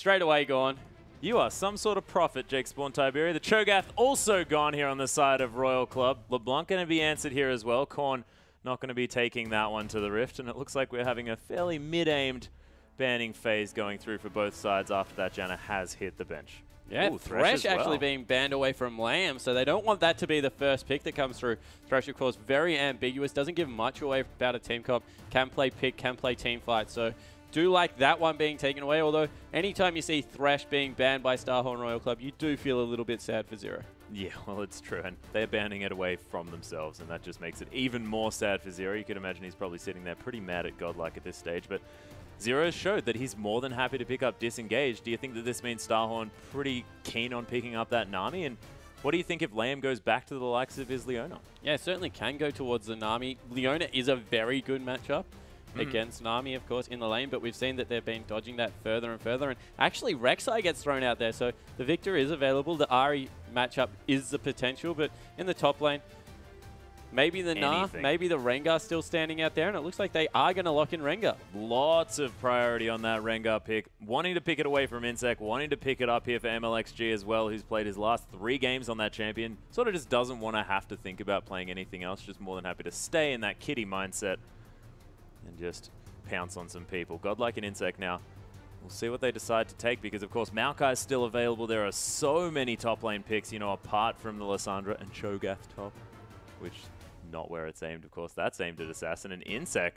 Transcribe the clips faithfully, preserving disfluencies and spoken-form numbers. Straight away gone. You are some sort of prophet, Jake Spawn Tiberi. The Cho'Gath also gone here on the side of Royal Club. LeBlanc going to be answered here as well. Khorne not going to be taking that one to the Rift. And it looks like we're having a fairly mid-aimed banning phase going through for both sides after that Janna has hit the bench. Yeah, Ooh, Thresh, Thresh actually well. being banned away from Lamb, so they don't want that to be the first pick that comes through. Thresh, of course, very ambiguous, doesn't give much away about a team comp, can play pick, can play team fight, so do like that one being taken away, although anytime you see Thresh being banned by Star Horn Royal Club, you do feel a little bit sad for Zero. Yeah, well, it's true, and they're banning it away from themselves, and that just makes it even more sad for Zero. You could imagine he's probably sitting there pretty mad at Godlike at this stage, but Zero showed that he's more than happy to pick up Disengage. Do you think that this means Starhorn pretty keen on picking up that Nami? And what do you think if Lamb goes back to the likes of his Leona? Yeah, it certainly can go towards the Nami. Leona is a very good matchup mm. against Nami, of course, in the lane, but we've seen that they've been dodging that further and further. And actually, Rek'Sai gets thrown out there, so the victor is available. The Ahri matchup is the potential, but in the top lane, maybe the Nah, maybe the Rengar still standing out there, and it looks like they are going to lock in Rengar. Lots of priority on that Rengar pick. Wanting to pick it away from Insec, wanting to pick it up here for M L X G as well, who's played his last three games on that champion. Sort of just doesn't want to have to think about playing anything else, just more than happy to stay in that kitty mindset and just pounce on some people. Godlike and Insec now. We'll see what they decide to take because, of course, Maokai is still available. There are so many top lane picks, you know, apart from the Lissandra and Cho'Gath top, which... not where it's aimed, of course. That's aimed at Assassin and Insec.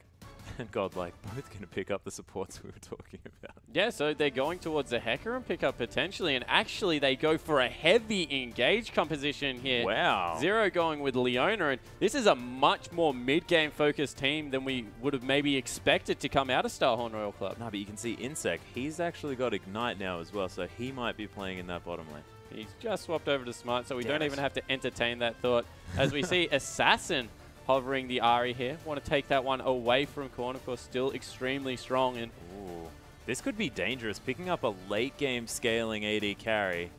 And Godlike both going to pick up the supports we were talking about. Yeah, so they're going towards the Hecarim pickup potentially, and actually they go for a heavy engage composition here. Wow. Zero going with Leona, and this is a much more mid-game focused team than we would have maybe expected to come out of Star Horn Royal Club. No, but you can see Insec, he's actually got Ignite now as well, so he might be playing in that bottom lane. He's just swapped over to Smite, so we Damn don't even have to entertain that thought. As we see Assassin hovering the Ahri here. Want to take that one away from Khorne, of course, still extremely strong. And Ooh, this could be dangerous, picking up a late-game scaling A D carry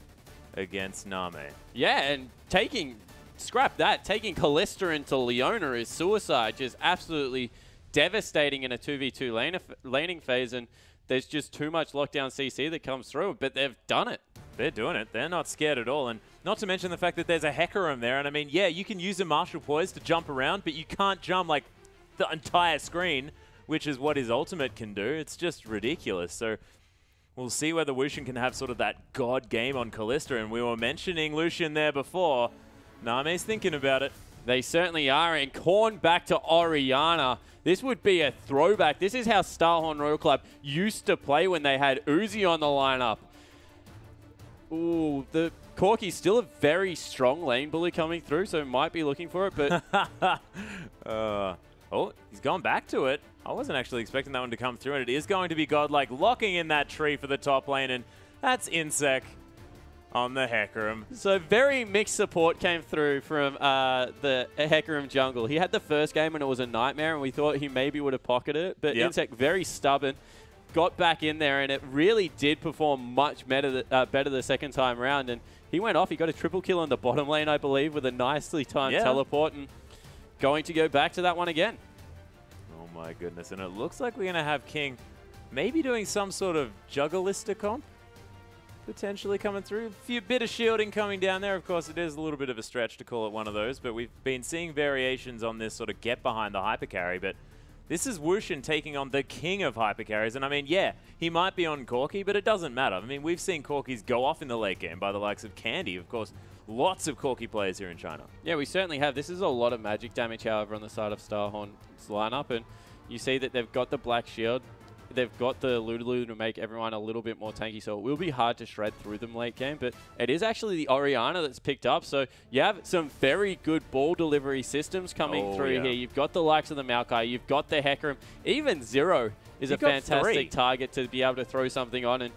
against Nami. Yeah, and taking... Scrap that. Taking Kalista into Leona is suicide. Just absolutely devastating in a two v two lane laning phase, and there's just too much lockdown C C that comes through, but they've done it. They're doing it. They're not scared at all. And not to mention the fact that there's a Hecarim there. And I mean, yeah, you can use a Martial Poise to jump around, but you can't jump like the entire screen, which is what his ultimate can do. It's just ridiculous. So we'll see whether Wuxian can have sort of that god game on Kalista. And we were mentioning Wuxian there before. Nami's thinking about it. They certainly are. And Khorne back to Orianna. This would be a throwback. This is how Star Horn Royal Club used to play when they had Uzi on the lineup. Ooh, the Corki's still a very strong lane bully coming through, so might be looking for it, but... uh, oh, he's gone back to it. I wasn't actually expecting that one to come through, and it is going to be Godlike locking in that tree for the top lane, and that's Insec on the Hecarim. So very mixed support came through from uh, the Hecarim jungle. He had the first game, and it was a nightmare, and we thought he maybe would have pocketed it, but yep. Insec very stubborn. Got back in there, and it really did perform much better the, uh, better the second time round. And he went off. He got a triple kill on the bottom lane, I believe, with a nicely timed yeah. teleport. And going to go back to that one again. Oh, my goodness. And it looks like we're going to have King maybe doing some sort of Juggalista comp potentially coming through. A few bit of shielding coming down there. Of course, it is a little bit of a stretch to call it one of those. But we've been seeing variations on this sort of get behind the hypercarry. But... this is Wuxian taking on the king of hypercarries, and I mean, yeah, he might be on Corki, but it doesn't matter. I mean, we've seen Corkis go off in the late game by the likes of Candy, of course. Lots of Corki players here in China. Yeah, we certainly have. This is a lot of magic damage, however, on the side of Starhorn's lineup, and you see that they've got the Black Shield, they've got the Lulu to make everyone a little bit more tanky, so it will be hard to shred through them late game, but it is actually the Orianna that's picked up, so you have some very good ball delivery systems coming oh, through yeah. here. You've got the likes of the Maokai, you've got the Hecarim, even Zero is you a fantastic three. target to be able to throw something on, and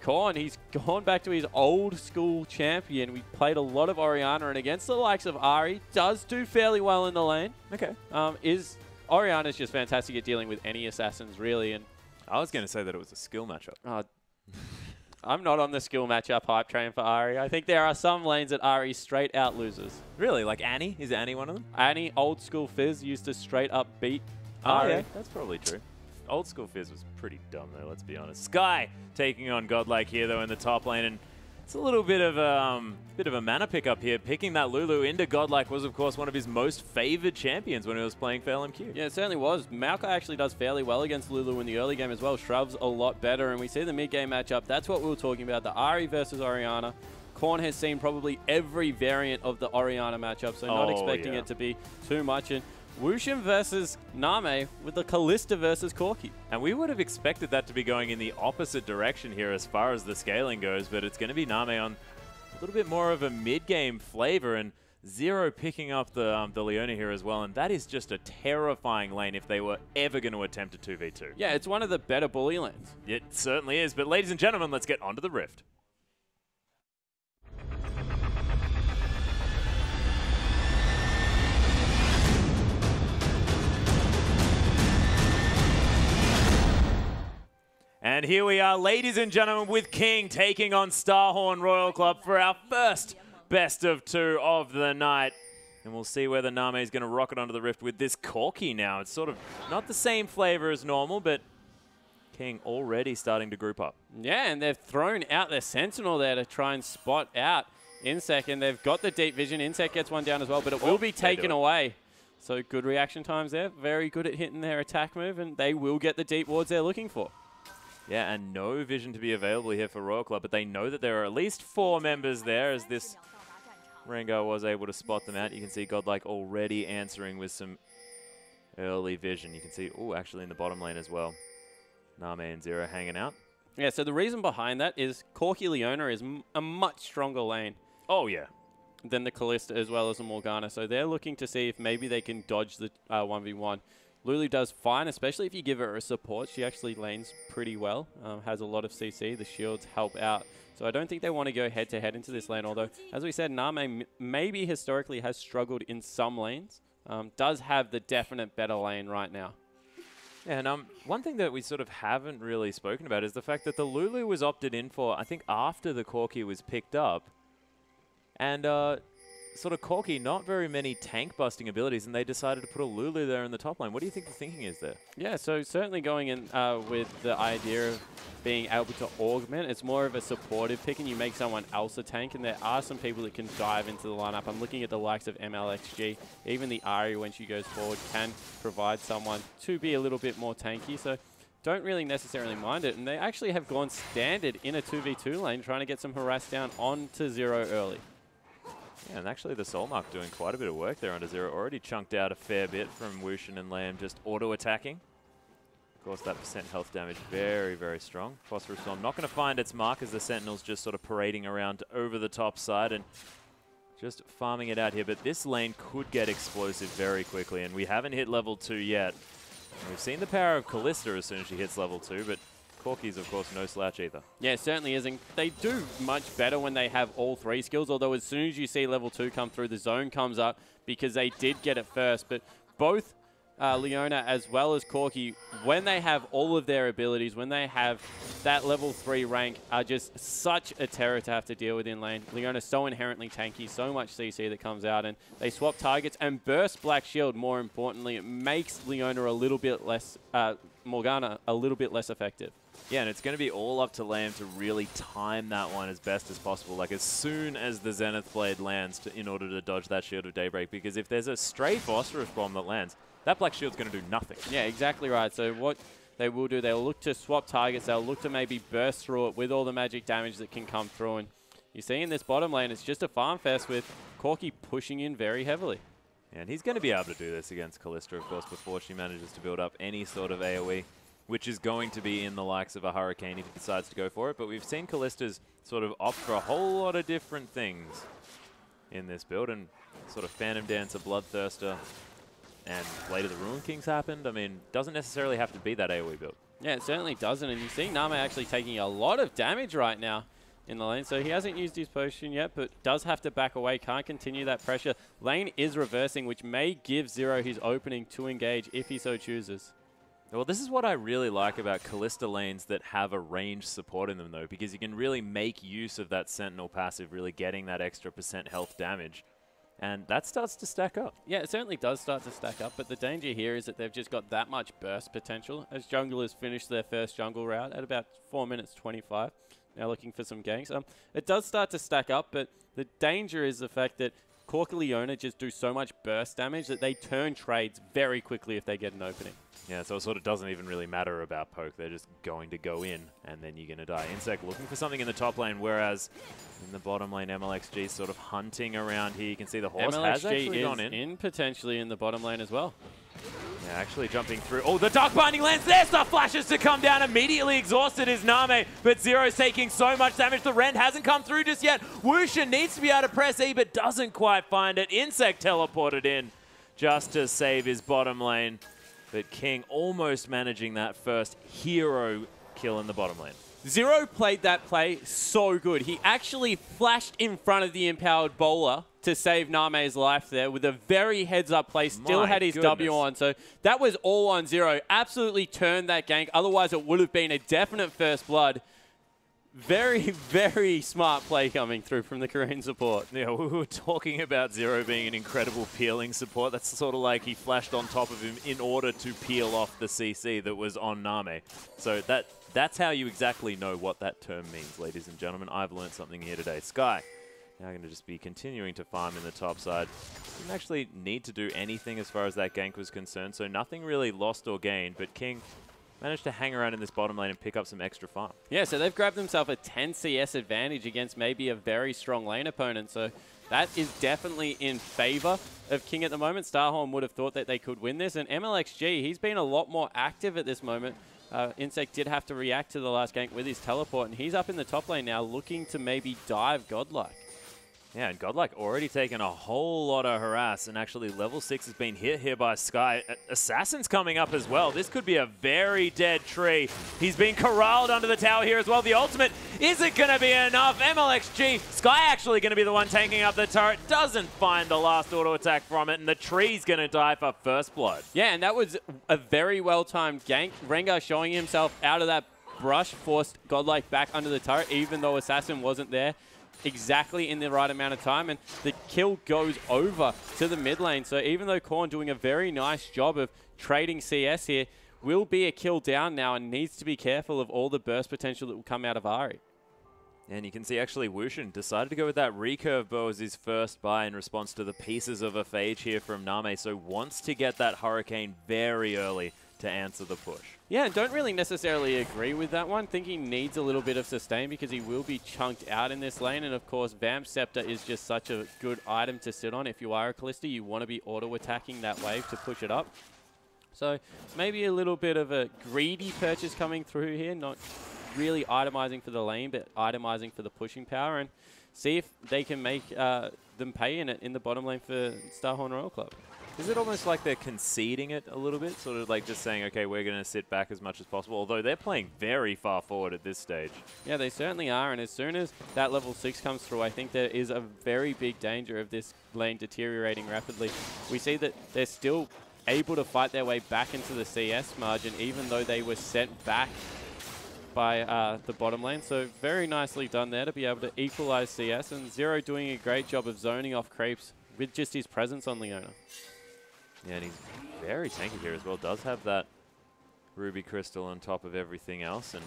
Khorne, he's gone back to his old school champion. We played a lot of Orianna, and against the likes of Ahri, does do fairly well in the lane. Okay. Um, is Orianna's just fantastic at dealing with any assassins, really, and I was going to say that it was a skill matchup. Uh, I'm not on the skill matchup hype train for Ahri. I think there are some lanes that Ahri straight out loses. Really? Like Annie? Is Annie one of them? Annie, old school Fizz, used to straight up beat oh Ahri. Yeah, that's probably true. old school Fizz was pretty dumb though, let's be honest. Sky taking on Godlike here though in the top lane, and it's a little bit of a, um, bit of a mana pickup here. Picking that Lulu into Godlike was, of course, one of his most favoured champions when he was playing for L M Q. Yeah, it certainly was. Maokai actually does fairly well against Lulu in the early game as well. Shrove's a lot better, and we see the mid-game matchup. That's what we were talking about, the Ahri versus Orianna. Korn has seen probably every variant of the Orianna matchup, so not oh, expecting yeah. it to be too much. And Wuxian versus Nami with the Kalista versus Corki. And we would have expected that to be going in the opposite direction here as far as the scaling goes, but it's going to be Nami on a little bit more of a mid-game flavor, and Zero picking up the, um, the Leona here as well, and that is just a terrifying lane if they were ever going to attempt a two v two. Yeah, it's one of the better bully lanes. It certainly is, but ladies and gentlemen, let's get onto the Rift. And here we are, ladies and gentlemen, with King taking on Star Horn Royal Club for our first best of two of the night. And we'll see whether Nami is going to rocket onto the Rift with this Corki now. It's sort of not the same flavor as normal, but King already starting to group up. Yeah, and they've thrown out their Sentinel there to try and spot out Insec, and they've got the deep vision. Insec gets one down as well, but it will be taken away. So good reaction times there. Very good at hitting their attack move, and they will get the deep wards they're looking for. Yeah, and no vision to be available here for Royal Club, but they know that there are at least four members there, as this Rengar was able to spot them out. You can see Godlike already answering with some early vision. You can see, oh, actually in the bottom lane as well, Nami and Zero hanging out. Yeah, so the reason behind that is Corki Leona is m a much stronger lane. Oh, yeah. Than the Kalista as well as the Morgana, so they're looking to see if maybe they can dodge the uh, one v one. Lulu does fine, especially if you give her a support. She actually lanes pretty well, um, has a lot of C C. The shields help out. So I don't think they want to go head-to-head into this lane, although, as we said, Nami maybe historically has struggled in some lanes, um, does have the definite better lane right now. Yeah, and um, one thing that we sort of haven't really spoken about is the fact that the Lulu was opted in for, I think, after the Corki was picked up. And... Uh, Sort of Corki, not very many tank-busting abilities, and they decided to put a Lulu there in the top lane. What do you think the thinking is there? Yeah, so certainly going in uh, with the idea of being able to augment. It's more of a supportive pick, and you make someone else a tank, and there are some people that can dive into the lineup. I'm looking at the likes of M L X G. Even the Ahri, when she goes forward, can provide someone to be a little bit more tanky, so don't really necessarily mind it. And they actually have gone standard in a two v two lane, trying to get some harass down onto Zero early. Yeah, and actually the Soul Mark doing quite a bit of work there under Zero. Already chunked out a fair bit from Wuxian and Lamb just auto-attacking. Of course, that percent health damage very, very strong. Phosphorus Storm not going to find its mark as the Sentinel's just sort of parading around over the top side and just farming it out here. But this lane could get explosive very quickly, and we haven't hit level two yet. And we've seen the power of Kalista as soon as she hits level two, but Corki's, of course, no slouch either. Yeah, it certainly isn't. They do much better when they have all three skills, although as soon as you see level two come through, the zone comes up because they did get it first. But both uh, Leona as well as Corki, when they have all of their abilities, when they have that level three rank, are just such a terror to have to deal with in lane. Leona's so inherently tanky, so much C C that comes out, and they swap targets and burst Black Shield. More importantly, it makes Leona a little bit less, uh, Morgana a little bit less effective. Yeah, and it's going to be all up to Lamb to really time that one as best as possible. Like, as soon as the Zenith Blade lands to, in order to dodge that Shield of Daybreak, because if there's a stray Phosphorus Bomb that lands, that Black Shield's going to do nothing. Yeah, exactly right. So what they will do, they'll look to swap targets. They'll look to maybe burst through it with all the magic damage that can come through. And you see in this bottom lane, it's just a farm fest with Corki pushing in very heavily. And he's going to be able to do this against Kalista, of course, before she manages to build up any sort of AoE, which is going to be in the likes of a Hurricane if he decides to go for it. But we've seen Kalista's sort of opt for a whole lot of different things in this build, and sort of Phantom Dancer, Bloodthirster, and Blade of the Ruined King's happened. I mean, doesn't necessarily have to be that AoE build. Yeah, it certainly doesn't, and you see Nami actually taking a lot of damage right now in the lane, so he hasn't used his potion yet, but does have to back away, can't continue that pressure. Lane is reversing, which may give Zero his opening to engage if he so chooses. Well, this is what I really like about Kalista lanes that have a range support in them, though, because you can really make use of that Sentinel passive, really getting that extra percent health damage. And that starts to stack up. Yeah, it certainly does start to stack up, but the danger here is that they've just got that much burst potential. As junglers finish their first jungle route at about four minutes twenty-five, now looking for some ganks. Um, it does start to stack up, but the danger is the fact that Corki and Leona just do so much burst damage that they turn trades very quickly if they get an opening. Yeah, so it sort of doesn't even really matter about poke. They're just going to go in, and then you're going to die. Insec looking for something in the top lane, whereas in the bottom lane, M L X G sort of hunting around here. You can see the horse M L X G has actually gone in. in potentially in the bottom lane as well. Yeah, actually jumping through. Oh, the Dark Binding Lens! There's the flashes to come down. Immediately exhausted is Nami, but Zero's taking so much damage. The Rend hasn't come through just yet. Wuxian needs to be able to press E, but doesn't quite find it. Insec teleported in just to save his bottom lane. But King almost managing that first hero kill in the bottom lane. Zero played that play so good. He actually flashed in front of the Empowered Bowler to save Nami's life there with a very heads-up play. Still My had his goodness. W on, so that was all on Zero. Absolutely turned that gank. Otherwise, it would have been a definite first blood. Very, very smart play coming through from the Korean support. Yeah, we were talking about Zero being an incredible peeling support. That's sort of like he flashed on top of him in order to peel off the C C that was on Nami. So that that's how you exactly know what that term means, ladies and gentlemen. I've learned something here today. Sky, now going to just be continuing to farm in the top side. Didn't actually need to do anything as far as that gank was concerned, so nothing really lost or gained, but King managed to hang around in this bottom lane and pick up some extra farm. Yeah, so they've grabbed themselves a ten C S advantage against maybe a very strong lane opponent, so that is definitely in favor of King at the moment. Star Horn would have thought that they could win this, and M L X G, he's been a lot more active at this moment. Uh, Insec did have to react to the last gank with his teleport, and he's up in the top lane now looking to maybe dive Godlike. Yeah, and Godlike already taken a whole lot of harass, and actually level six has been hit here by Sky. Assassin's coming up as well. This could be a very dead tree. He's been corralled under the tower here as well. The ultimate isn't going to be enough. M L X G, Sky actually going to be the one tanking up the turret. Doesn't find the last auto attack from it, and the tree's going to die for first blood. Yeah, and that was a very well-timed gank. Rengar showing himself out of that brush forced Godlike back under the turret, even though Assassin wasn't there exactly in the right amount of time, and the kill goes over to the mid lane. So even though Korn doing a very nice job of trading C S here, will be a kill down now and needs to be careful of all the burst potential that will come out of Ahri. And you can see actually Wuxian decided to go with that recurve bow as his first buy in response to the pieces of a phage here from Nami, so wants to get that Hurricane very early to answer the push. Yeah, and don't really necessarily agree with that one. Think he needs a little bit of sustain because he will be chunked out in this lane, and of course Vamp Scepter is just such a good item to sit on. If you are a Kalista, you want to be auto-attacking that wave to push it up. So maybe a little bit of a greedy purchase coming through here, not really itemizing for the lane, but itemizing for the pushing power, and see if they can make uh, them pay in it in the bottom lane for Star Horn Royal Club. Is it almost like they're conceding it a little bit? Sort of like just saying, okay, we're going to sit back as much as possible, although they're playing very far forward at this stage. Yeah, they certainly are, and as soon as that level six comes through, I think there is a very big danger of this lane deteriorating rapidly. We see that they're still able to fight their way back into the C S margin, even though they were sent back by uh, the bottom lane. So very nicely done there to be able to equalize C S, and Zero doing a great job of zoning off creeps with just his presence on Leona. Yeah, and he's very tanky here as well. Does have that Ruby Crystal on top of everything else, and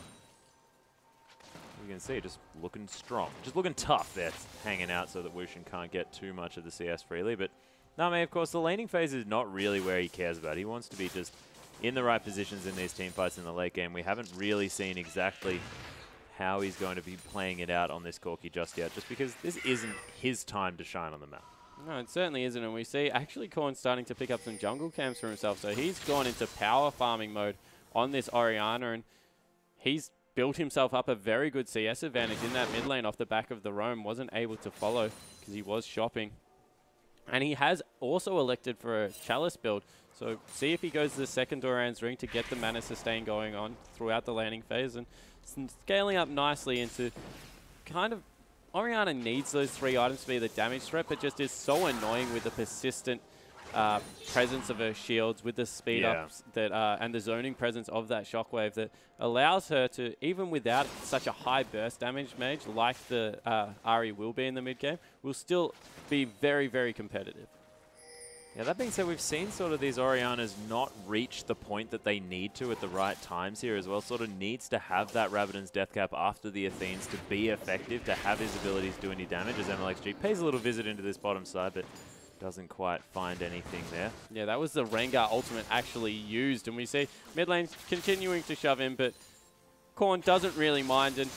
you can see just looking strong. Just looking tough there, hanging out so that Wuxian can't get too much of the C S freely. But Nami, of course, the laning phase is not really where he cares about. He wants to be just in the right positions in these team fights in the late game. We haven't really seen exactly how he's going to be playing it out on this Corki just yet, just because this isn't his time to shine on the map. No, it certainly isn't, and we see actually Korn starting to pick up some jungle camps for himself, so he's gone into power farming mode on this Orianna, and he's built himself up a very good C S advantage in that mid lane off the back of the roam. Wasn't able to follow because he was shopping. And he has also elected for a Chalice build, so see if he goes to the second Doran's Ring to get the mana sustain going on throughout the landing phase, and scaling up nicely into kind of... Orianna needs those three items to be the damage threat, but just is so annoying with the persistent uh, presence of her shields with the speed yeah. ups that uh, and the zoning presence of that Shockwave that allows her to, even without such a high burst damage mage like the uh, Ahri will be in the mid game, will still be very, very competitive. Yeah, that being said, we've seen sort of these Oriannas not reach the point that they need to at the right times here as well. Sort of needs to have that Ravidan's Death Cap after the Athenes to be effective, to have his abilities do any damage, as M L X G pays a little visit into this bottom side, but doesn't quite find anything there. Yeah, that was the Rengar ultimate actually used, and we see mid lane continuing to shove in, but Khorne doesn't really mind, and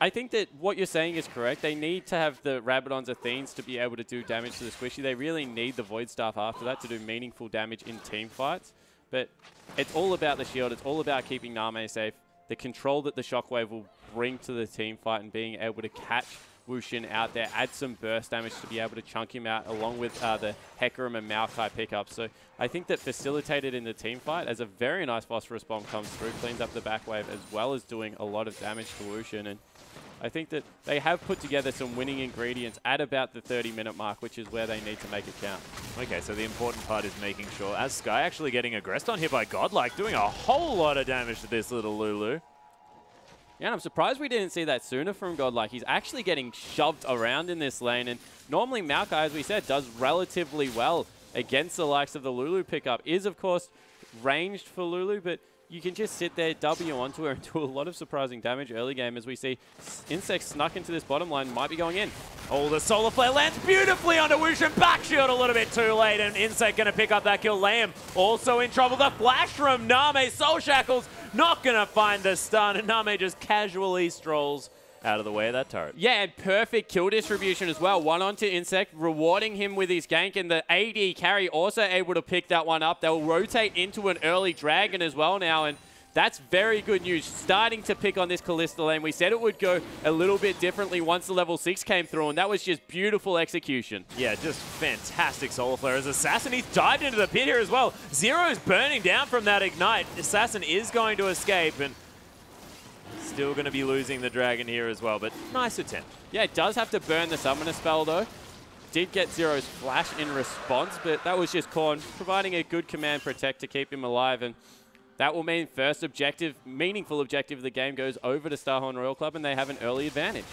I think that what you're saying is correct. They need to have the Rabadon's Athenes to be able to do damage to the Squishy. They really need the Void Staff after that to do meaningful damage in team fights. But it's all about the shield. It's all about keeping Nami safe. The control that the Shockwave will bring to the team fight and being able to catch Wuxian out there, add some burst damage to be able to chunk him out along with uh, the Hecarim and Maokai pickups. So I think that facilitated in the team fight as a very nice Phosphorus Bomb comes through, cleans up the back wave as well as doing a lot of damage to Wuxian. And I think that they have put together some winning ingredients at about the thirty minute mark, which is where they need to make it count. Okay, so the important part is making sure, as Sky actually getting aggressed on here by Godlike, doing a whole lot of damage to this little Lulu. Yeah, and I'm surprised we didn't see that sooner from Godlike. He's actually getting shoved around in this lane, and normally Maokai, as we said, does relatively well against the likes of the Lulu pickup. Is, of course, ranged for Lulu, but you can just sit there, W onto her, and do a lot of surprising damage early game as we see Insec snuck into this bottom line, might be going in. Oh, the Solar Flare lands beautifully onto Wuxian, back shield a little bit too late, and Insec going to pick up that kill. Lamb also in trouble. The flash from Nami, Soul Shackles, not going to find the stun, and Nami just casually strolls out of the way of that turret. Yeah, and perfect kill distribution as well. One onto Insec, rewarding him with his gank, and the A D carry also able to pick that one up. They'll rotate into an early dragon as well now, and that's very good news. Starting to pick on this Kalista lane. We said it would go a little bit differently once the level six came through, and that was just beautiful execution. Yeah, just fantastic Solar Flare. As Assassin, he's dived into the pit here as well. Zero's burning down from that Ignite. Assassin is going to escape, and still going to be losing the dragon here as well, but nice attempt. Yeah, it does have to burn the summoner spell though. Did get Zero's flash in response, but that was just Khorne providing a good command protect to keep him alive, and that will mean first objective, meaningful objective of the game goes over to Star Horn Royal Club, and they have an early advantage.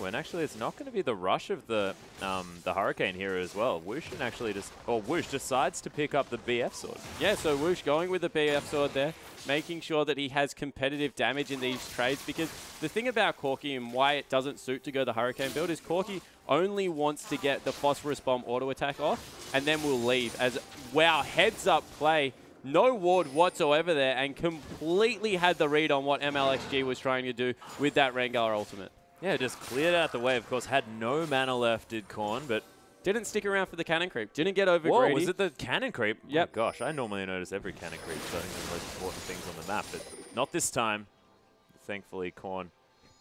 Ooh, and actually it's not going to be the rush of the um, the Hurricane here as well. Wuxian actually just, or Wush decides to pick up the B F sword. Yeah, so Wush going with the B F sword there, making sure that he has competitive damage in these trades, because the thing about Corki and why it doesn't suit to go the Hurricane build is Corki only wants to get the Phosphorus Bomb auto attack off and then we'll leave. As wow, heads up play, no ward whatsoever there, and completely had the read on what M L X G was trying to do with that Rengar ultimate. Yeah, just cleared out the way, of course, had no mana left, did Khorne, but didn't stick around for the cannon creep. Didn't get over greedy. Whoa, was it the cannon creep? Yep. Oh gosh, I normally notice every cannon creep, so I think it's the most important things on the map, but not this time. Thankfully, Khorne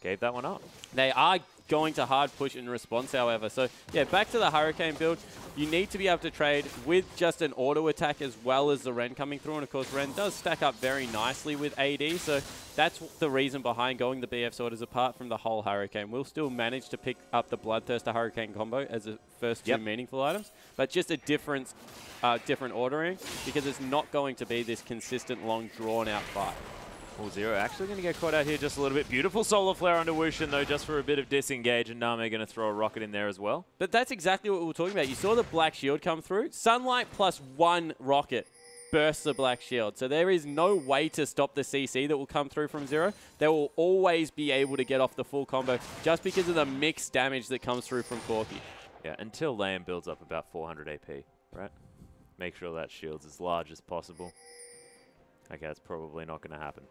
gave that one up. They are going to hard push in response, however. So, yeah, back to the Hurricane build. You need to be able to trade with just an auto attack as well as the Ren coming through. And, of course, Ren does stack up very nicely with A D. So that's the reason behind going the B F sword is apart from the whole Hurricane. We'll still manage to pick up the Bloodthirster Hurricane combo as the first two yep. meaningful items. But just a different, uh, different ordering, because it's not going to be this consistent, long, drawn-out fight. Well, Zero actually going to get caught out here just a little bit. Beautiful Solar Flare onto Wuxian, though, just for a bit of disengage, and Nami going to throw a rocket in there as well. But that's exactly what we were talking about. You saw the Black Shield come through. Sunlight plus one rocket bursts the Black Shield. So there is no way to stop the C C that will come through from Zero. They will always be able to get off the full combo just because of the mixed damage that comes through from Corki. Yeah, until Lamb builds up about four hundred A P, right? Make sure that shield's as large as possible. Okay, that's probably not going to happen.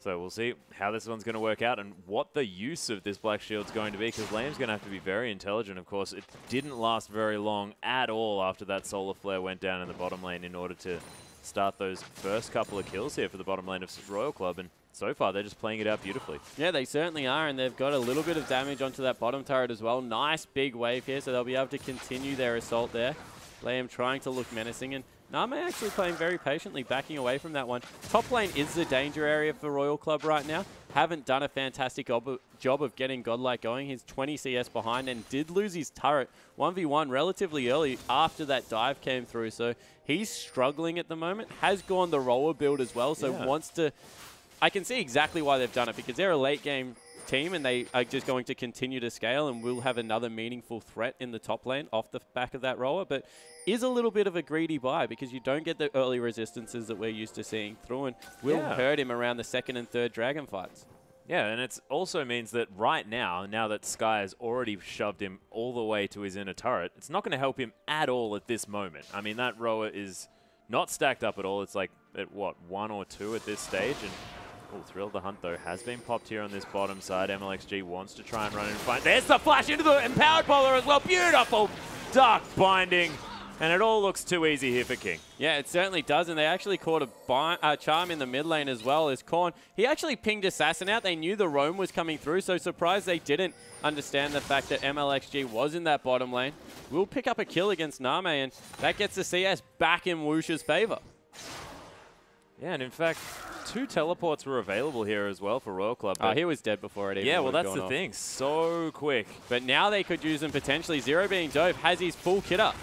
So we'll see how this one's going to work out and what the use of this Black Shield's going to be, because Lamb's going to have to be very intelligent, of course. It didn't last very long at all after that Solar Flare went down in the bottom lane in order to start those first couple of kills here for the bottom lane of Royal Club, and so far they're just playing it out beautifully. Yeah, they certainly are, and they've got a little bit of damage onto that bottom turret as well. Nice big wave here, so they'll be able to continue their assault there. Lamb trying to look menacing, and Nami actually playing very patiently, backing away from that one. Top lane is the danger area for Royal Club right now. Haven't done a fantastic job of getting Godlike going. He's twenty C S behind and did lose his turret one v one relatively early after that dive came through. So he's struggling at the moment. Has gone the roller build as well. So yeah. wants to... I can see exactly why they've done it, because they're a late game team and they are just going to continue to scale, and we'll have another meaningful threat in the top lane off the back of that roller, but is a little bit of a greedy buy because you don't get the early resistances that we're used to seeing through, and will yeah. hurt him around the second and third dragon fights. Yeah, and it also means that right now, now that Sky has already shoved him all the way to his inner turret, it's not going to help him at all at this moment. I mean, that rower is not stacked up at all. It's like at what, one or two at this stage, and oh, Thrill of the Hunt, though, has been popped here on this bottom side. M L X G wants to try and run in and find... There's the flash into the Empowered Bowler as well. Beautiful Dark Binding. And it all looks too easy here for King. Yeah, it certainly does. And they actually caught a bind, uh, Charm in the mid lane as well as Khorne. He actually pinged Assassin out. They knew the roam was coming through, so surprised they didn't understand the fact that M L X G was in that bottom lane. We'll pick up a kill against Nami, and that gets the C S back in Wuxia's favor. Yeah, and in fact... two teleports were available here as well for Royal Club. Oh, he was dead before it even. Yeah, well, that's the off. thing. So quick. But now they could use him potentially. Zero being dove has his full kit up.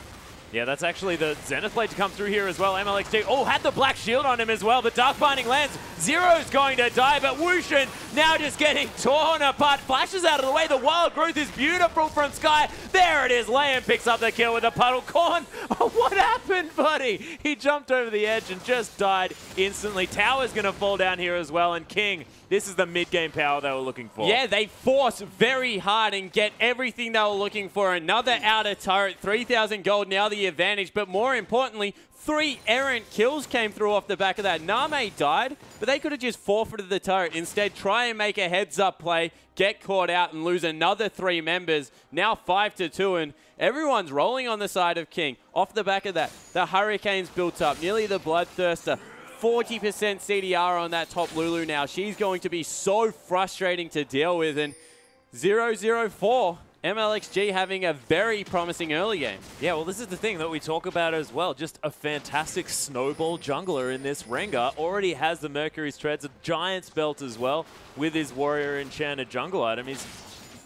Yeah, that's actually the Zenith Blade to come through here as well. M L X G, oh, had the Black Shield on him as well, but Dark Binding lands. Zero's going to die, but Wuxian now just getting torn apart. Flashes out of the way. The Wild Growth is beautiful from Sky. There it is. Liam picks up the kill with the puddle. Khorne, oh, what happened, buddy? He jumped over the edge and just died instantly. Tower's going to fall down here as well, and King... this is the mid-game power they were looking for. Yeah, they force very hard and get everything they were looking for. Another outer turret, three thousand gold, now the advantage. But more importantly, three errant kills came through off the back of that. Nami died, but they could have just forfeited the turret. Instead, try and make a heads-up play, get caught out, and lose another three members. Now five to two, and everyone's rolling on the side of King. Off the back of that, the Hurricane's built up, nearly the Bloodthirster. forty percent C D R on that top Lulu now. She's going to be so frustrating to deal with. And zero zero four, M L X G having a very promising early game. Yeah, well, this is the thing that we talk about as well. Just a fantastic snowball jungler in this Rengar. Already has the Mercury's Treads, a Giant's Belt as well, with his Warrior Enchanted Jungle item. He's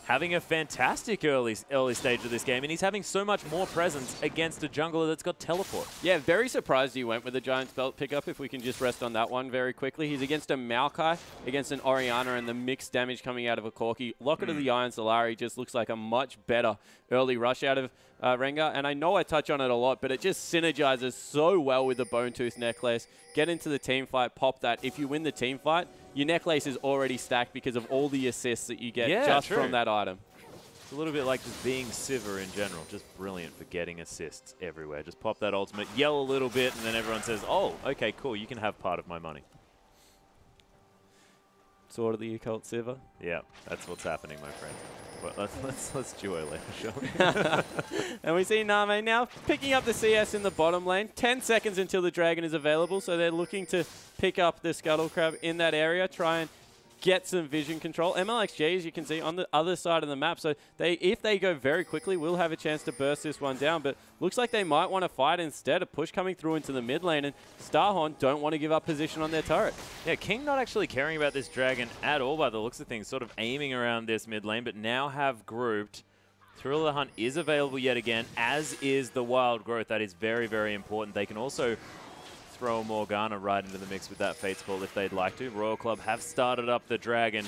having a fantastic early early stage of this game, and he's having so much more presence against a jungler that's got teleport. Yeah, very surprised he went with the Giant's Belt pickup, if we can just rest on that one very quickly. He's against a Maokai, against an Orianna, and the mixed damage coming out of a Corki. Locket mm. of the Iron Solari just looks like a much better early rush out of uh, Rengar, and I know I touch on it a lot, but it just synergizes so well with the Bone Tooth Necklace. Get into the team fight, pop that. If you win the team fight, your necklace is already stacked because of all the assists that you get yeah, just true. from that item. It's a little bit like just being Sivir in general. Just brilliant for getting assists everywhere. Just pop that ultimate, yell a little bit, and then everyone says, oh, okay, cool, you can have part of my money. Sword of the Occult Sivir. Yeah, that's what's happening, my friend. But let's, let's, let's duo later, shall we? And we see Nami now picking up the C S in the bottom lane. Ten seconds until the dragon is available, so they're looking to pick up the Scuttle Crab in that area, try and get some vision control. M L X G, as you can see, on the other side of the map, so they, if they go very quickly, will have a chance to burst this one down, but looks like they might want to fight instead. A push coming through into the mid lane, and Star Horn don't want to give up position on their turret. Yeah, King not actually caring about this dragon at all by the looks of things, sort of aiming around this mid lane, but now have grouped. Thrill of the Hunt is available yet again, as is the Wild Growth. That is very, very important. They can also throw Morgana right into the mix with that Fate's Call if they'd like to. Royal Club have started up the dragon.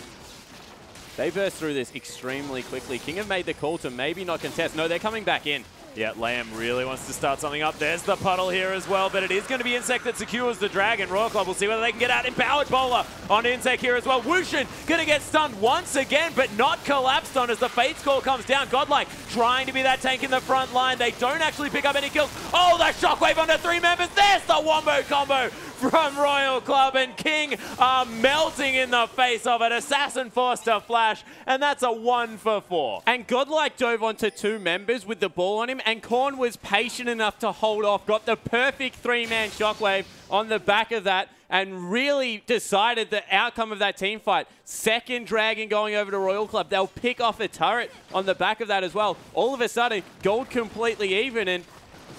They burst through this extremely quickly. King have made the call to maybe not contest. No, they're coming back in. Yeah, Lamb really wants to start something up. There's the puddle here as well, but it is going to be Insec that secures the dragon. Royal Club will see whether they can get out. Empowered Bowler on Insec here as well. Wuxian going to get stunned once again, but not collapsed on as the Fate's Call comes down. Godlike trying to be that tank in the front line. They don't actually pick up any kills. Oh, the Shockwave onto three members. There's the Wombo combo from Royal Club, and King are melting in the face of it. Assassin forced to flash, and that's a one for four. And Godlike dove onto two members with the ball on him, and Khorne was patient enough to hold off, got the perfect three-man Shockwave on the back of that, and really decided the outcome of that team fight. Second dragon going over to Royal Club. They'll pick off a turret on the back of that as well. All of a sudden, gold completely even, and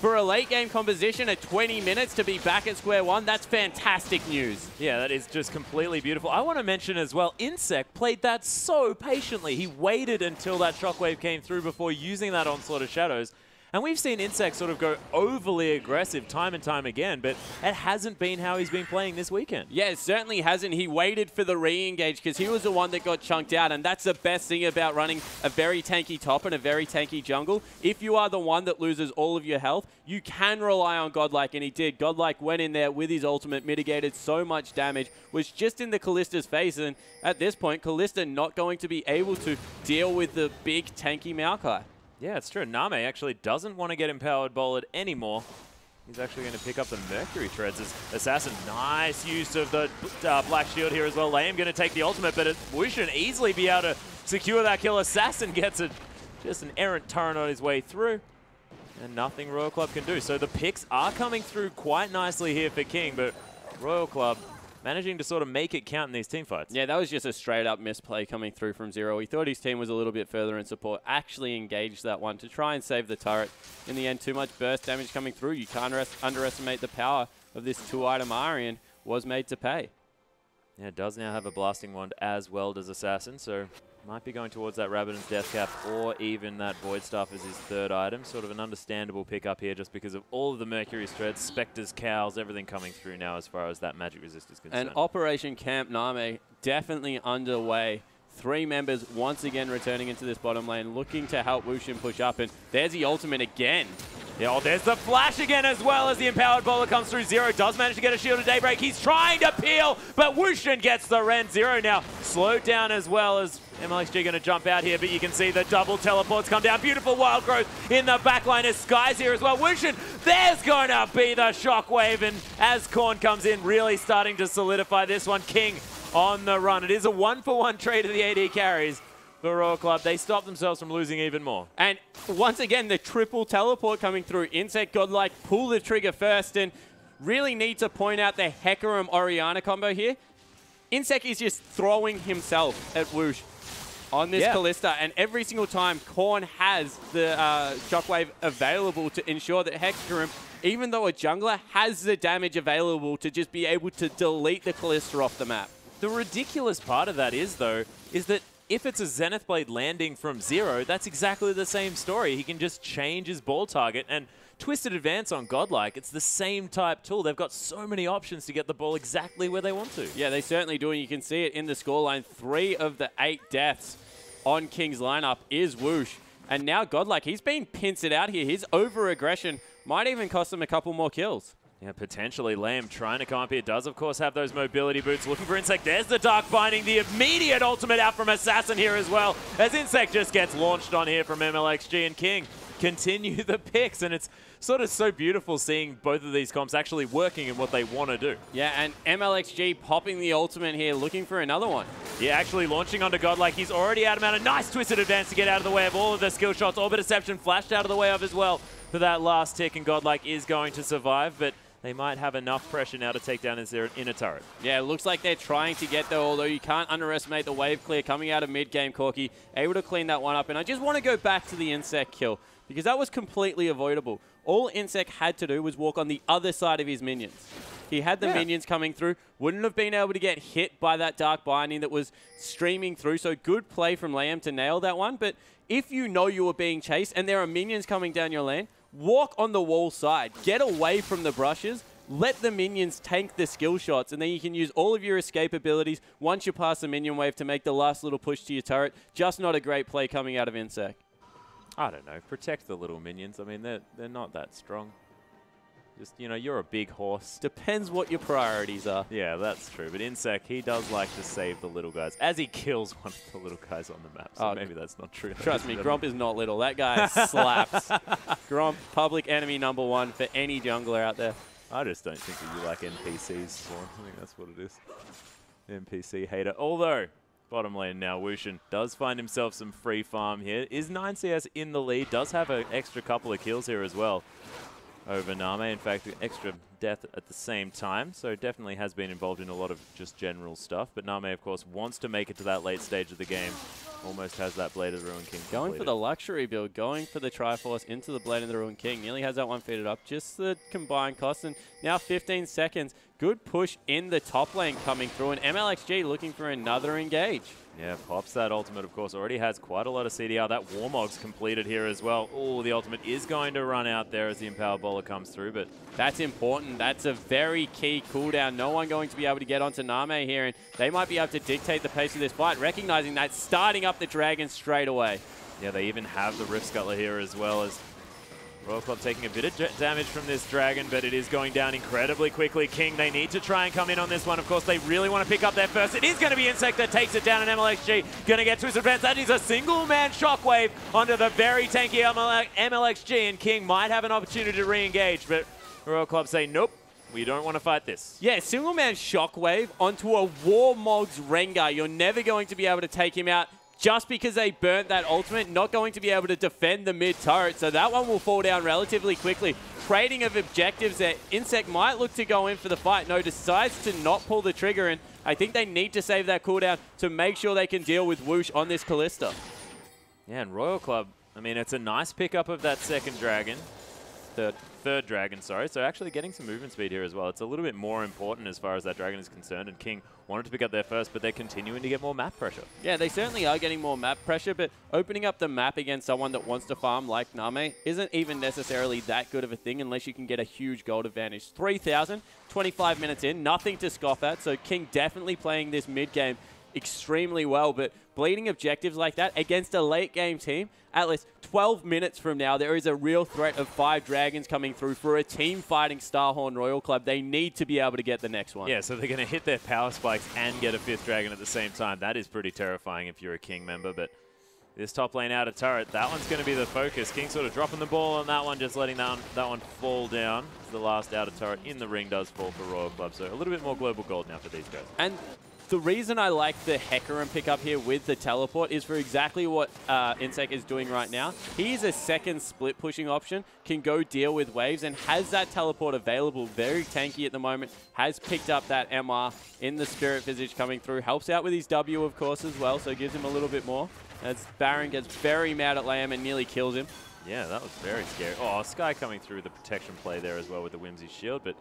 for a late game composition at twenty minutes to be back at square one. That's fantastic news. Yeah, that is just completely beautiful. I want to mention as well, Insec played that so patiently. He waited until that Shockwave came through before using that Onslaught of Shadows. And we've seen Insec sort of go overly aggressive time and time again, but it hasn't been how he's been playing this weekend. Yeah, it certainly hasn't. He waited for the re-engage because he was the one that got chunked out, and that's the best thing about running a very tanky top and a very tanky jungle. If you are the one that loses all of your health, you can rely on Godlike, and he did. Godlike went in there with his ultimate, mitigated so much damage, was just in the Callista's face, and at this point, Kalista not going to be able to deal with the big tanky Maokai. Yeah, it's true. Nami actually doesn't want to get Empowered Bowler anymore. He's actually going to pick up the Mercury Treads as Assassin. Nice use of the uh, Black Shield here as well. Liam going to take the ultimate, but Wuxian easily be able to secure that kill. Assassin gets a, just an errant turn on his way through, and nothing Royal Club can do. So the picks are coming through quite nicely here for King, but Royal Club managing to sort of make it count in these team fights. Yeah, that was just a straight-up misplay coming through from Zero. He thought his team was a little bit further in support, actually engaged that one to try and save the turret. In the end, too much burst damage coming through. You can't underestimate the power of this two-item Ahri, and was made to pay. Yeah, it does now have a Blasting Wand as well, does Assassin, so might be going towards that Rabbidan's Death Cap or even that Void Staff as his third item. Sort of an understandable pickup here just because of all of the Mercury's Threads, Spectres, Cows, everything coming through now as far as that Magic Resist is concerned. And Operation Camp Nami definitely underway. Three members once again returning into this bottom lane, looking to help Wuxian push up, and there's the ultimate again. Yeah, oh, there's the flash again as well as the Empowered Bowler comes through. Zero does manage to get a shield of Daybreak. He's trying to peel, but Wuxian gets the Ren. Zero now slowed down as well as M L X G going to jump out here, but you can see the double teleports come down. Beautiful Wild Growth in the back line as Sky's here as well. Wuxian, there's going to be the Shockwave, and as Khorne comes in, really starting to solidify this one. King on the run. It is a one-for-one trade of the A D carries. The Royal Club, they stop themselves from losing even more. And once again, the triple teleport coming through. Insect, Godlike, pull the trigger first, and really need to point out the Hecarim Orianna combo here. Insect is just throwing himself at Wush on this yeah. Kalista, and every single time Khorne has the uh, Shockwave available to ensure that Hecarim, even though a jungler, has the damage available to just be able to delete the Kalista off the map. The ridiculous part of that is, though, is that if it's a Zenith Blade landing from Zero, that's exactly the same story. He can just change his ball target, and Twisted Advance on Godlike, it's the same type tool. They've got so many options to get the ball exactly where they want to. Yeah, they certainly do, and you can see it in the scoreline. Three of the eight deaths on King's lineup is Wush. And now Godlike, he's been pincered out here. His over-aggression might even cost him a couple more kills. Yeah, potentially. Lamb trying to come up here. Does, of course, have those mobility boots. Looking for Insect. There's the Dark Binding. The immediate ultimate out from Assassin here as well, as Insect just gets launched on here from M L X G, and King continue the picks. And it's sort of so beautiful seeing both of these comps actually working in what they want to do. Yeah, and M L X G popping the ultimate here, looking for another one. Yeah, actually launching onto Godlike. He's already out of mana. Nice Twisted Advance to get out of the way of all of their skill shots. Orbit Deception flashed out of the way of as well for that last tick, and Godlike is going to survive, but they might have enough pressure now to take down his inner turret. Yeah, it looks like they're trying to get there, although you can't underestimate the wave clear coming out of mid-game. Corki able to clean that one up, and I just want to go back to the Insect kill, because that was completely avoidable. All Insect had to do was walk on the other side of his minions. He had the yeah. minions coming through, wouldn't have been able to get hit by that Dark Binding that was streaming through, so good play from Liam to nail that one. But if you know you were being chased and there are minions coming down your lane, walk on the wall side, get away from the brushes, let the minions tank the skill shots, and then you can use all of your escape abilities once you pass the minion wave to make the last little push to your turret. Just not a great play coming out of Insect. I don't know, protect the little minions. I mean, they're, they're not that strong. Just, you know, you're a big horse. Depends what your priorities are. Yeah, that's true. But Insect, he does like to save the little guys, as he kills one of the little guys on the map. So oh, maybe that's not true. Trust me, Gromp is not little. That guy slaps. Gromp, public enemy number one for any jungler out there. I just don't think that you like N P Cs, Swan. I think that's what it is. N P C hater. Although, bottom lane now, Wuxian does find himself some free farm here. Is nine C S in the lead. Does have an extra couple of kills here as well over Nami. In fact, extra death at the same time, so definitely has been involved in a lot of just general stuff. But Nami, of course, wants to make it to that late stage of the game Almost has that Blade of the Ruined King. Going completed. For the luxury build, going for the Triforce into the Blade of the Ruined King. Nearly has that one feeded up. Just the combined cost. And now fifteen seconds. Good push in the top lane coming through. And M L X G looking for another engage. Yeah, pops that ultimate, of course. Already has quite a lot of C D R. That Warmog's completed here as well. Oh, the ultimate is going to run out there as the Empowered Bowler comes through, but... That's important. That's a very key cooldown. No one going to be able to get onto Nami here, and they might be able to dictate the pace of this fight, recognizing that, starting up the dragon straight away. Yeah, they even have the Rift Scuttler here as well, as Royal Club taking a bit of damage from this dragon, but it is going down incredibly quickly. King, they need to try and come in on this one. Of course, they really want to pick up their first. It is going to be Insec that takes it down, and M L X G going to get to his advance. That is a single-man shockwave onto the very tanky M L X G, and King might have an opportunity to re-engage, but Royal Club say, nope. We don't want to fight this. Yeah, single-man shockwave onto a Warmog's Rengar. You're never going to be able to take him out just because they burnt that ultimate. Not going to be able to defend the mid-turret, so that one will fall down relatively quickly. Trading of objectives there. Insec might look to go in for the fight. No, decides to not pull the trigger, and I think they need to save that cooldown to make sure they can deal with Woosh on this Kalista. Yeah, and Royal Club, I mean, it's a nice pickup of that second dragon. Third. Third dragon, sorry. So actually getting some movement speed here as well. It's a little bit more important as far as that dragon is concerned, and King wanted to pick up their first, but they're continuing to get more map pressure. Yeah, they certainly are getting more map pressure, but opening up the map against someone that wants to farm like Nami isn't even necessarily that good of a thing unless you can get a huge gold advantage. three thousand, twenty-five minutes in, nothing to scoff at, so King definitely playing this mid-game extremely well, but bleeding objectives like that against a late-game team, at least twelve minutes from now, there is a real threat of five dragons coming through for a team fighting Star Horn Royal Club. They need to be able to get the next one. Yeah, so they're going to hit their power spikes and get a fifth dragon at the same time. That is pretty terrifying if you're a King member, but this top lane out of turret, that one's going to be the focus. King sort of dropping the ball on that one, just letting that one, that one fall down. The last out of turret in the ring does fall for Royal Club, so a little bit more global gold now for these guys. And the reason I like the Hecarim pickup here with the teleport is for exactly what uh, Insec is doing right now. He is a second split pushing option, can go deal with waves, and has that teleport available. Very tanky at the moment, has picked up that M R in the Spirit Visage coming through. Helps out with his W, of course, as well, so gives him a little bit more. As Baron gets very mad at Lamb and nearly kills him. Yeah, that was very scary. Oh, Sky coming through the protection play there as well with the Whimsy Shield, but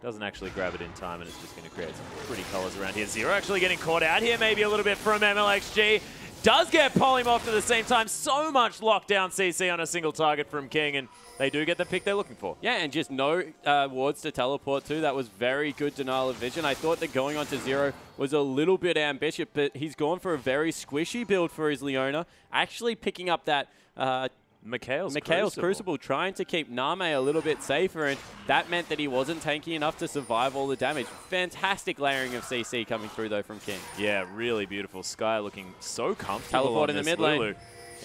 doesn't actually grab it in time, and it's just going to create some pretty colors around here. Zero actually getting caught out here, maybe a little bit from M L X G. Does get polymorphed at the same time. So much lockdown C C on a single target from King, and they do get the pick they're looking for. Yeah, and just no uh, wards to teleport to. That was very good denial of vision. I thought that going on to Zero was a little bit ambitious, but he's gone for a very squishy build for his Leona. Actually picking up that... Uh, Mikhail's, Mikhail's Crucible. Crucible trying to keep Nami a little bit safer, and that meant that he wasn't tanky enough to survive all the damage. Fantastic layering of C C coming through, though, from King. Yeah, really beautiful. Sky looking so comfortable. Teleport in the mid lane. Lulu.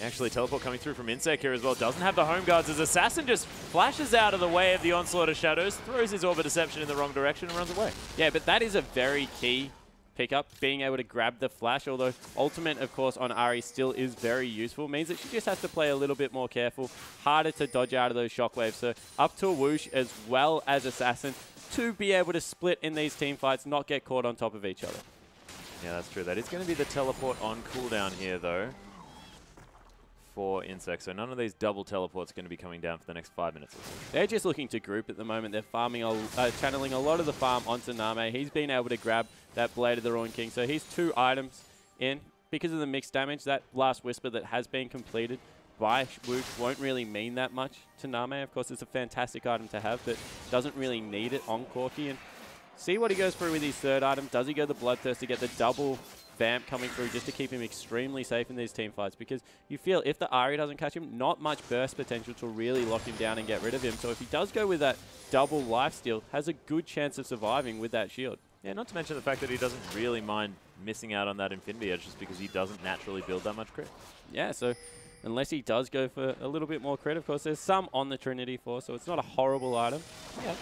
Actually, teleport coming through from Insec here as well. Doesn't have the home guards as Assassin just flashes out of the way of the Onslaught of Shadows, throws his Orb of Deception in the wrong direction and runs away. Yeah, but that is a very key pickup, being able to grab the flash, although ultimate, of course, on Ahri still is very useful. Means that she just has to play a little bit more careful, harder to dodge out of those shockwaves. So up to Woosh as well as Assassin to be able to split in these team fights, not get caught on top of each other. Yeah, that's true. That is going to be the teleport on cooldown here, though, for Insec. So none of these double teleports are going to be coming down for the next five minutes or so. They're just looking to group at the moment. They're farming, a, uh, channeling a lot of the farm onto Nami. He's been able to grab that Blade of the Ruined King. So he's two items in. Because of the mixed damage, that last Whisper that has been completed by Woosh won't really mean that much to Nami. Of course, it's a fantastic item to have, but doesn't really need it on Corki. And see what he goes through with his third item. Does he go the Bloodthirster to get the double Vamp coming through just to keep him extremely safe in these team fights, because you feel if the Ahri doesn't catch him, not much burst potential to really lock him down and get rid of him. So if he does go with that double lifesteal, has a good chance of surviving with that shield. Yeah, not to mention the fact that he doesn't really mind missing out on that Infinity Edge just because he doesn't naturally build that much crit. Yeah, so unless he does go for a little bit more crit, of course, there's some on the Trinity Force, so it's not a horrible item. Yeah.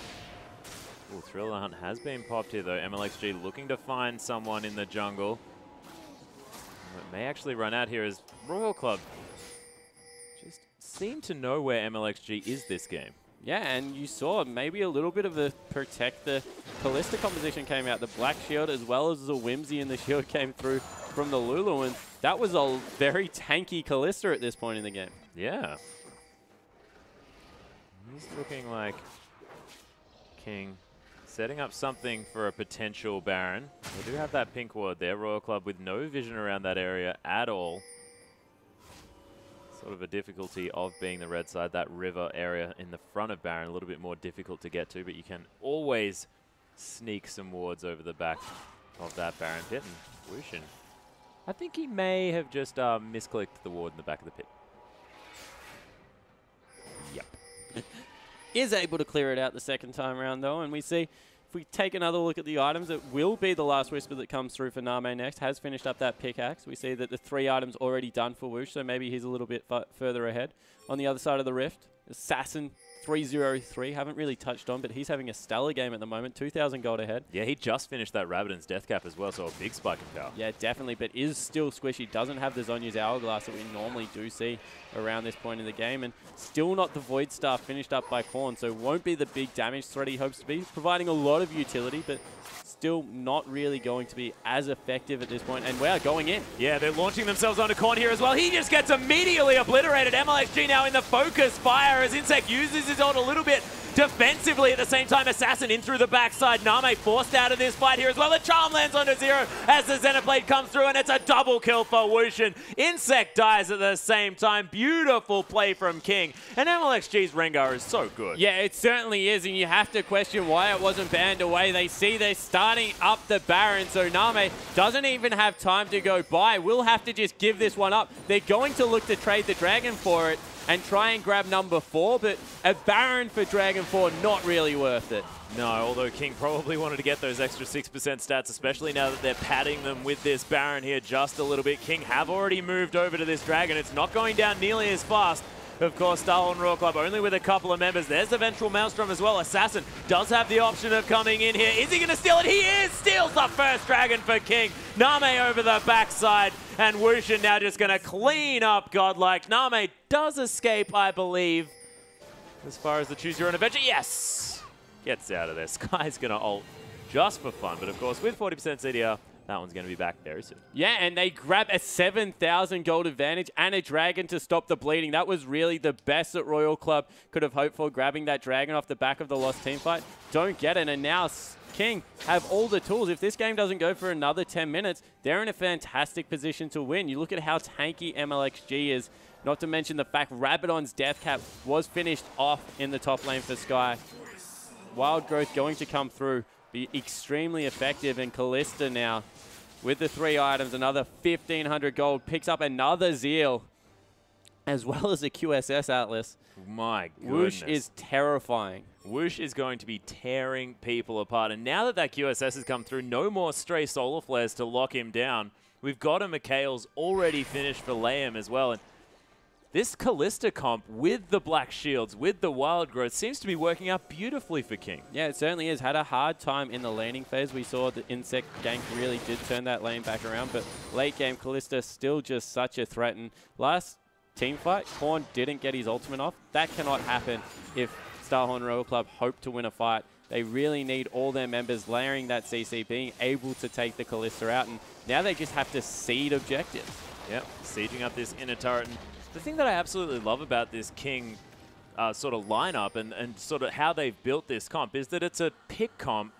Ooh, Thriller Hunt has been popped here, though. M L X G looking to find someone in the jungle. It may actually run out here as Royal Club just seem to know where M L X G is this game. Yeah, and you saw maybe a little bit of a protect the Kalista composition came out. The Black Shield as well as the Whimsy and the Shield came through from the Lulu, and That was a very tanky Kalista at this point in the game. Yeah. He's looking like King, setting up something for a potential Baron. They do have that pink ward there. Royal Club with no vision around that area at all. Sort of a difficulty of being the red side. That river area in the front of Baron, a little bit more difficult to get to, but you can always sneak some wards over the back of that Baron pit. And Wuxian, I think he may have just uh, misclicked the ward in the back of the pit. Yep. Is able to clear it out the second time around, though, and we see if we take another look at the items, it will be the last Whisper that comes through for Nami next. Has finished up that pickaxe. We see that the three items already done for Wush, so maybe he's a little bit further ahead. On the other side of the rift, Assassin three zero three. Haven't really touched on, but he's having a stellar game at the moment. two thousand gold ahead. Yeah, he just finished that Rabadon's Death Cap as well, so a big spike in power. Yeah, definitely, but is still squishy. Doesn't have the Zonya's Hourglass that we normally do see around this point in the game, and still not the Void Star finished up by Khorne, so won't be the big damage threat he hopes to be. Providing a lot of utility, but still not really going to be as effective at this point. And wow, going in. Yeah, they're launching themselves onto Khorne here as well. He just gets immediately obliterated. M L X G now in the focus fire as Insec uses his ult a little bit defensively at the same time. Assassin in through the backside. Nami forced out of this fight here as well. The Charm lands onto Zero as the Zenith Blade comes through, and it's a double kill for Wuxian. Insec dies at the same time. Beautiful play from King. And M L X G's Rengar is so good. Yeah, it certainly is, and you have to question why it wasn't banned away. They see they're starting up the Baron, so Nami doesn't even have time to go by. We'll have to just give this one up. They're going to look to trade the Dragon for it and try and grab number four, but a Baron for Dragon four, not really worth it. No, although King probably wanted to get those extra six percent stats, especially now that they're padding them with this Baron here just a little bit. King have already moved over to this Dragon. It's not going down nearly as fast. Of course, Star Horn Royal Club only with a couple of members. There's the Ventral Maelstrom as well. Assassin does have the option of coming in here. Is he going to steal it? He is! Steals the first Dragon for King. Nami over the backside, and Wuxian now just going to clean up Godlike. Nami does escape, I believe, as far as the Choose Your Own Adventure. Yes! Gets out of there. Sky's going to ult just for fun, but of course, with forty percent C D R, that one's going to be back very soon. Yeah, and they grab a seven thousand gold advantage and a Dragon to stop the bleeding. That was really the best that Royal Club could have hoped for, grabbing that Dragon off the back of the lost team fight. Don't get it, and now King have all the tools. If this game doesn't go for another ten minutes, they're in a fantastic position to win. You look at how tanky M L X G is, not to mention the fact Rabadon's Death Cap was finished off in the top lane for Sky. Wild Growth going to come through, be extremely effective, and Kalista now with the three items, another fifteen hundred gold, picks up another Zeal, as well as a Q S S Atlas. My goodness. Wush is terrifying. Wush is going to be tearing people apart, and now that that Q S S has come through, no more stray Solar Flares to lock him down. We've got a Mikhail's already finished for Layhem as well, and this Kalista comp with the Black Shields, with the Wild Growth, seems to be working out beautifully for King. Yeah, it certainly is. Had a hard time in the laning phase. We saw the Insec gank really did turn that lane back around, but late game, Kalista still just such a threat. And last team fight, Khorne didn't get his ultimate off. That cannot happen if Star Horn Royal Club hope to win a fight. They really need all their members layering that C C, being able to take the Kalista out, and now they just have to seed objectives. Yep, sieging up this inner turret. And the thing that I absolutely love about this King uh, sort of lineup and, and sort of how they've built this comp is that it's a pick comp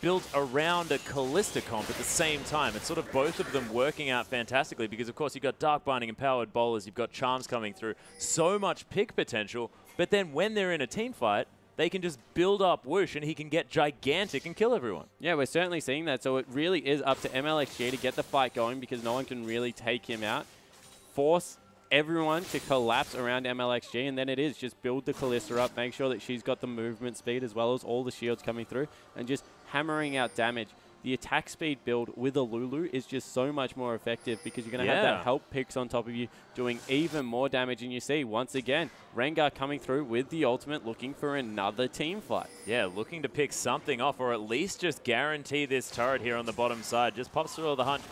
built around a Kalista comp at the same time. It's sort of both of them working out fantastically because, of course, you've got Dark Binding, Empowered Bowlers, you've got Charms coming through. So much pick potential, but then when they're in a team fight, they can just build up Wush and he can get gigantic and kill everyone. Yeah, we're certainly seeing that. So it really is up to M L X G to get the fight going because no one can really take him out. Force everyone to collapse around M L X G, and then it is just build the Kalista up, make sure that she's got the movement speed as well as all the shields coming through, and just hammering out damage. The attack speed build with a Lulu is just so much more effective because you're going to yeah. have that help picks on top of you doing even more damage, and you see, once again, Rengar coming through with the ultimate looking for another team fight. Yeah, looking to pick something off or at least just guarantee this turret here on the bottom side. Just pops through all the hunt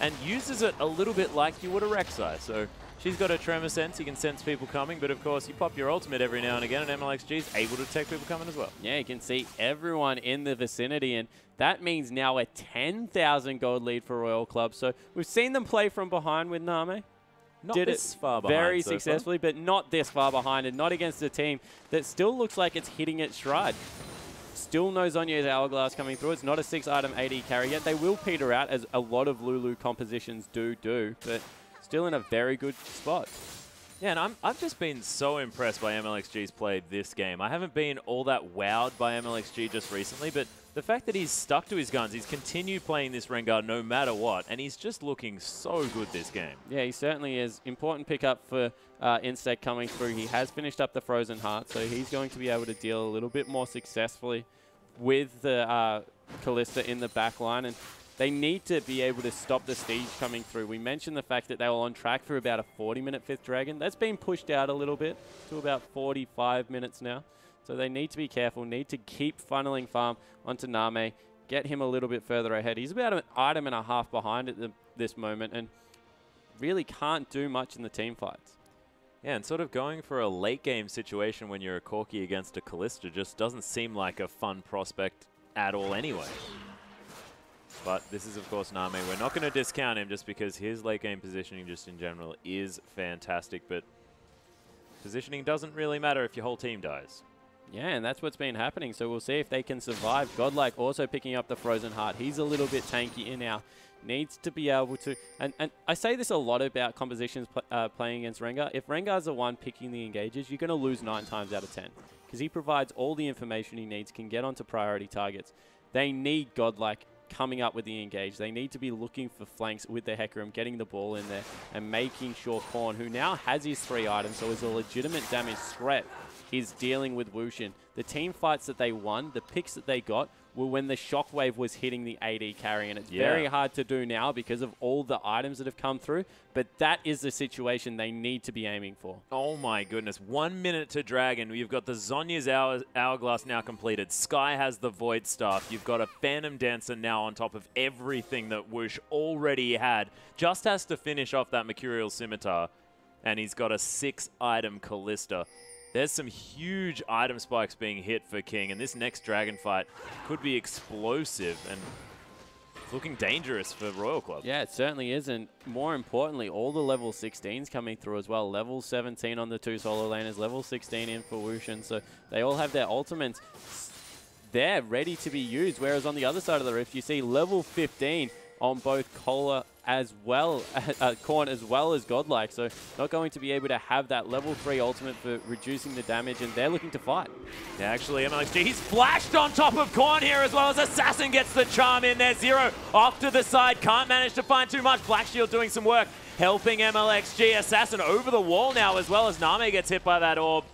and uses it a little bit like you would a Rek'Sai, so She's got her Tremor Sense. You can sense people coming, but of course you pop your ultimate every now and again, and M L X G's able to detect people coming as well. Yeah, you can see everyone in the vicinity, and that means now a ten thousand gold lead for Royal Club. So we've seen them play from behind with Nami. Not Did this it far behind very so successfully, far. But not this far behind, and not against a team that still looks like it's hitting its stride. Still no Zonya's Hourglass coming through. It's not a six-item A D carry yet. They will peter out, as a lot of Lulu compositions do do, but still in a very good spot. Yeah, and I'm, I've just been so impressed by M L X G's play this game. I haven't been all that wowed by M L X G just recently, but the fact that he's stuck to his guns, he's continued playing this Rengar no matter what, and he's just looking so good this game. Yeah, he certainly is. Important pickup for uh, Insec coming through. He has finished up the Frozen Heart, so he's going to be able to deal a little bit more successfully with the uh, Kalista in the back line. And they need to be able to stop the Siege coming through. We mentioned the fact that they were on track for about a forty-minute Fifth Dragon. That's been pushed out a little bit to about forty-five minutes now. So they need to be careful, need to keep funneling farm onto Nami, get him a little bit further ahead. He's about an item and a half behind at the, this moment, and really can't do much in the team fights. Yeah, and sort of going for a late-game situation when you're a Corki against a Kalista just doesn't seem like a fun prospect at all anyway. But this is, of course, Nami. We're not going to discount him just because his late-game positioning just in general is fantastic, but positioning doesn't really matter if your whole team dies. Yeah, and that's what's been happening, so we'll see if they can survive. Godlike also picking up the Frozen Heart. He's a little bit tanky in now. Needs to be able to... And, and I say this a lot about compositions pl uh, playing against Rengar. If Rengar's the one picking the engages, you're going to lose nine times out of ten. Because he provides all the information he needs, can get onto priority targets. They need Godlike coming up with the engage. They need to be looking for flanks with the Hecarim, getting the ball in there, and making sure Khorne, who now has his three items, so is a legitimate damage threat, is dealing with Wuxian. The team fights that they won, the picks that they got, were when the Shockwave was hitting the A D carry, and it's yeah. very hard to do now because of all the items that have come through, but that is the situation they need to be aiming for. Oh my goodness, one minute to Dragon. You've got the Zonya's hour Hourglass now completed. Sky has the Void Staff. You've got a Phantom Dancer now on top of everything that Wush already had. Just has to finish off that Mercurial Scimitar, and he's got a six-item Kalista. There's some huge item spikes being hit for King, and this next Dragon fight could be explosive and looking dangerous for Royal Club. Yeah, it certainly is, and more importantly, all the level sixteens coming through as well. Level seventeen on the two solo laners, level sixteen in for Wuxian, so they all have their ultimates. They're ready to be used, whereas on the other side of the rift, you see level fifteen on both Kola as well, uh, Khorne as well as Godlike, so not going to be able to have that level three ultimate for reducing the damage, and they're looking to fight. Yeah, actually, M L X G, he's flashed on top of Khorne here as well as Assassin gets the charm in there. Zero off to the side, can't manage to find too much. Black Shield doing some work, helping M L X G. Assassin over the wall now as well as Nami gets hit by that orb.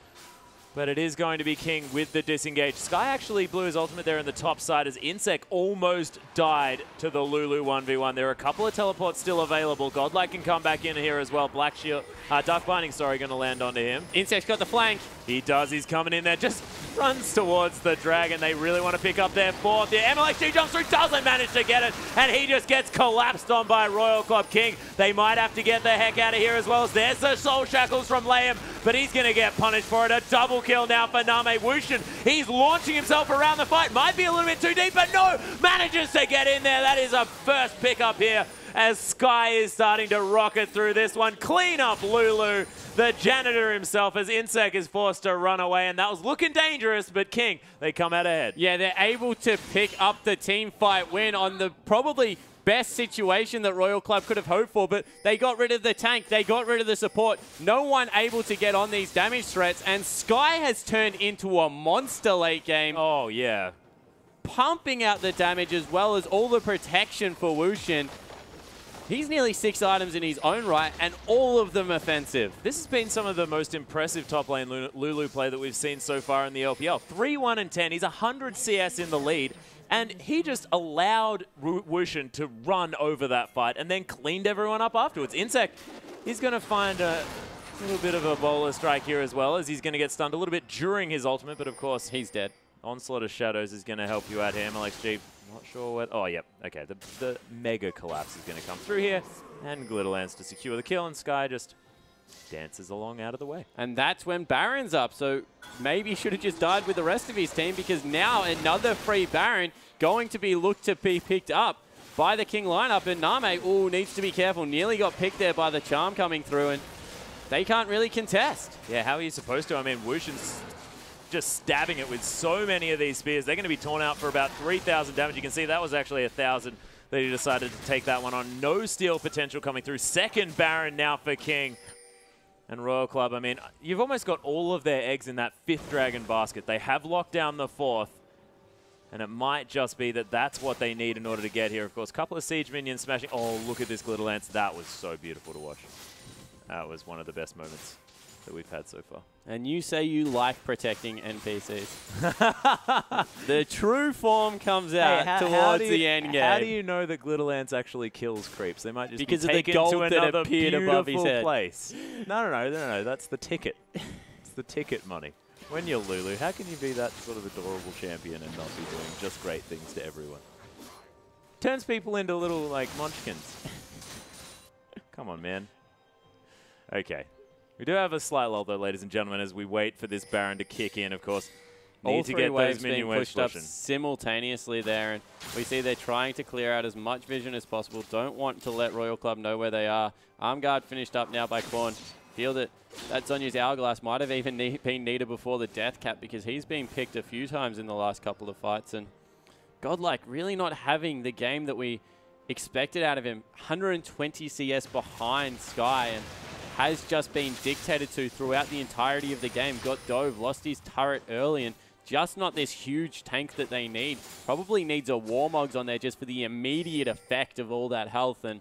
But it is going to be King with the disengage. Sky actually blew his ultimate there in the top side as Insec almost died to the Lulu one v one. There are a couple of teleports still available. Godlike can come back in here as well. Black Shield, uh, Dark Binding, sorry, going to land onto him. Insec's got the flank. He does. He's coming in there. Just runs towards the dragon. They really want to pick up their fourth. The M L X G jumps through, doesn't manage to get it, and he just gets collapsed on by Royal Club King. They might have to get the heck out of here as well as there's the Soul Shackles from Liam, but he's going to get punished for it. A double kill now for Nami. Wuxian, he's launching himself around the fight. Might be a little bit too deep, but no, manages to get in there. That is a first pickup here as Sky is starting to rocket through this one. Clean up Lulu, the janitor himself, as Insec is forced to run away, and that was looking dangerous, but King, they come out ahead. Yeah, they're able to pick up the team fight win on the probably best situation that Royal Club could have hoped for, but they got rid of the tank, they got rid of the support, no one able to get on these damage threats, and Sky has turned into a monster late game. Oh, yeah. Pumping out the damage as well as all the protection for Wuxian. He's nearly six items in his own right, and all of them offensive. This has been some of the most impressive top lane Lulu play that we've seen so far in the L P L. three, one, and ten. He's one hundred C S in the lead. And he just allowed Wuxian to run over that fight and then cleaned everyone up afterwards. Insec, he's going to find a little bit of a bowler strike here as well, as he's going to get stunned a little bit during his ultimate, but of course he's dead. Onslaught of Shadows is going to help you out here, M L X G. Not sure what... Oh, yep. Okay, the, the Mega Collapse is going to come through here, and Glitter Lance to secure the kill, and Sky just dances along out of the way. And that's when Baron's up, so maybe he should have just died with the rest of his team, because now another free Baron going to be looked to be picked up by the King lineup. And Nami, ooh, needs to be careful. Nearly got picked there by the Charm coming through, and they can't really contest. Yeah, how are you supposed to? I mean, Wuxian's just stabbing it with so many of these spears. They're going to be torn out for about three thousand damage. You can see that was actually one thousand that he decided to take that one on. No steal potential coming through. Second Baron now for King. And Royal Club, I mean, you've almost got all of their eggs in that fifth dragon basket. They have locked down the fourth. And it might just be that that's what they need in order to get here. Of course, a couple of Siege minions smashing. Oh, look at this Glitter Lance. That was so beautiful to watch. That was one of the best moments that we've had so far. And you say you like protecting N P Cs. The true form comes out hey, towards the you, end game. How do you know that Glitter Lance actually kills creeps? They might just because be taken to another beautiful above his head. place. No, no, no, no, no. That's the ticket. It's the ticket money. When you're Lulu, how can you be that sort of adorable champion and not be doing just great things to everyone? Turns people into little, like, munchkins. Come on, man. Okay. We do have a slight lull, though, ladies and gentlemen, as we wait for this Baron to kick in, of course. Need All to three get waves those minion being pushed waves up simultaneously there, and we see they're trying to clear out as much vision as possible. Don't want to let Royal Club know where they are. Armguard finished up now by Korn. Feel that that Sonya's Hourglass might have even need, been needed before the death cap, because he's been picked a few times in the last couple of fights. And Godlike really not having the game that we expected out of him. one hundred twenty C S behind Sky, and has just been dictated to throughout the entirety of the game. Got dove, lost his turret early, and just not this huge tank that they need. Probably needs a Warmogs on there just for the immediate effect of all that health. And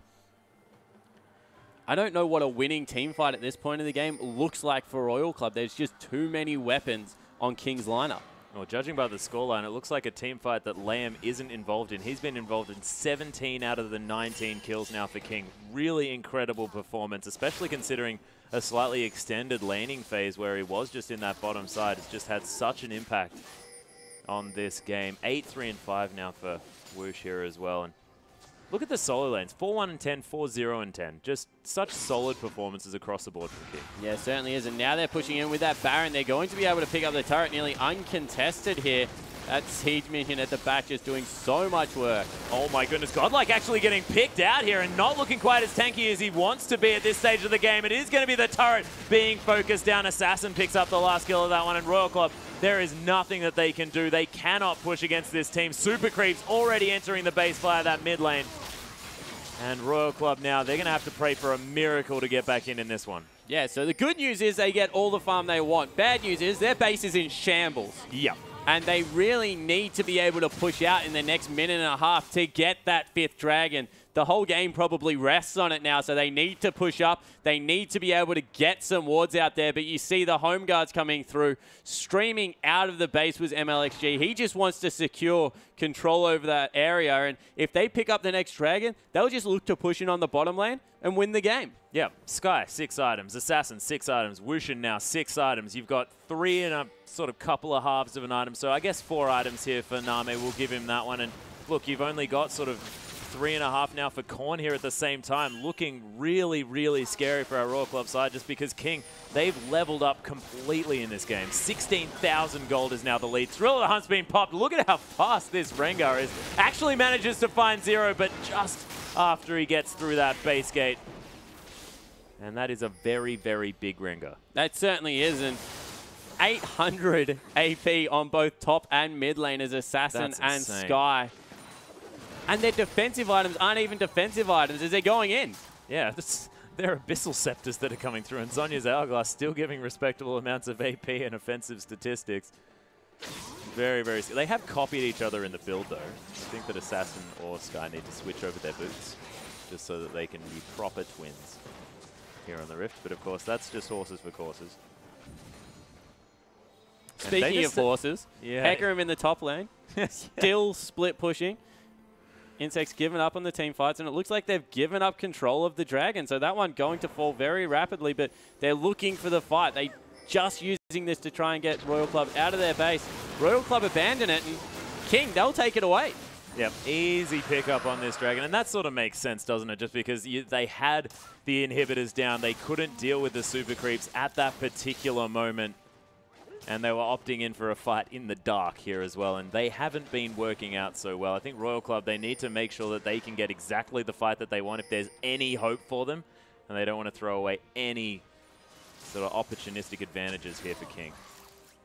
I don't know what a winning team fight at this point in the game looks like for Royal Club. There's just too many weapons on King's lineup. Well, judging by the scoreline, it looks like a team fight that Lamb isn't involved in. He's been involved in seventeen out of the nineteen kills now for King. Really incredible performance, especially considering a slightly extended laning phase where he was just in that bottom side. It's just had such an impact on this game. eight, three, and five now for Woosh here as well. And look at the solo lanes, four one and ten, four zero and ten. Just such solid performances across the board from King. Yeah, certainly is. And now they're pushing in with that Baron. They're going to be able to pick up the turret nearly uncontested here. That Siege minion at the back just doing so much work. Oh my goodness, Godlike actually getting picked out here and not looking quite as tanky as he wants to be at this stage of the game. It is going to be the turret being focused down. Assassin picks up the last kill of that one, and Royal Club, there is nothing that they can do. They cannot push against this team. Super Creeps already entering the base via that mid lane. And Royal Club now, they're going to have to pray for a miracle to get back in in this one. Yeah, so the good news is they get all the farm they want. Bad news is their base is in shambles. Yep. And they really need to be able to push out in the next minute and a half to get that fifth dragon. The whole game probably rests on it now, so they need to push up. They need to be able to get some wards out there, but you see the home guards coming through. Streaming out of the base was M L X G. He just wants to secure control over that area, and if they pick up the next dragon, they'll just look to push in on the bottom lane and win the game. Yeah, Sky, six items. Assassin, six items. Wuxian now, six items. You've got three and a sort of couple of halves of an item, so I guess four items here for Nami. We'll give him that one, and look, you've only got sort of three and a half now for Korn here at the same time. Looking really, really scary for our Royal Club side, just because King, they've leveled up completely in this game. sixteen thousand gold is now the lead. Thrill of the Hunt's been popped. Look at how fast this Rengar is. Actually manages to find Zero, but just after he gets through that base gate. And that is a very, very big Rengar. That certainly isn't. eight hundred A P on both top and mid lane as Assassin and Sky. And their defensive items aren't even defensive items as they're going in. Yeah, this, they're Abyssal Scepters that are coming through, and Sonya's Hourglass still giving respectable amounts of A P and offensive statistics. Very, very... They have copied each other in the build, though. I think that Assassin or Sky need to switch over their boots, just so that they can be proper twins here on the Rift. But, of course, that's just horses for courses. Speaking of horses, yeah. Hecarim in the top lane. Still split pushing. Insect's given up on the team fights, and it looks like they've given up control of the dragon. So that one going to fall very rapidly, but they're looking for the fight. They just using this to try and get Royal Club out of their base. Royal Club abandon it, and King, they'll take it away. Yep, easy pickup on this dragon, and that sort of makes sense, doesn't it? Just because you, they had the inhibitors down, they couldn't deal with the super creeps at that particular moment, and they were opting in for a fight in the dark here as well, and they haven't been working out so well. I think Royal Club, they need to make sure that they can get exactly the fight that they want if there's any hope for them, and they don't want to throw away any sort of opportunistic advantages here for King.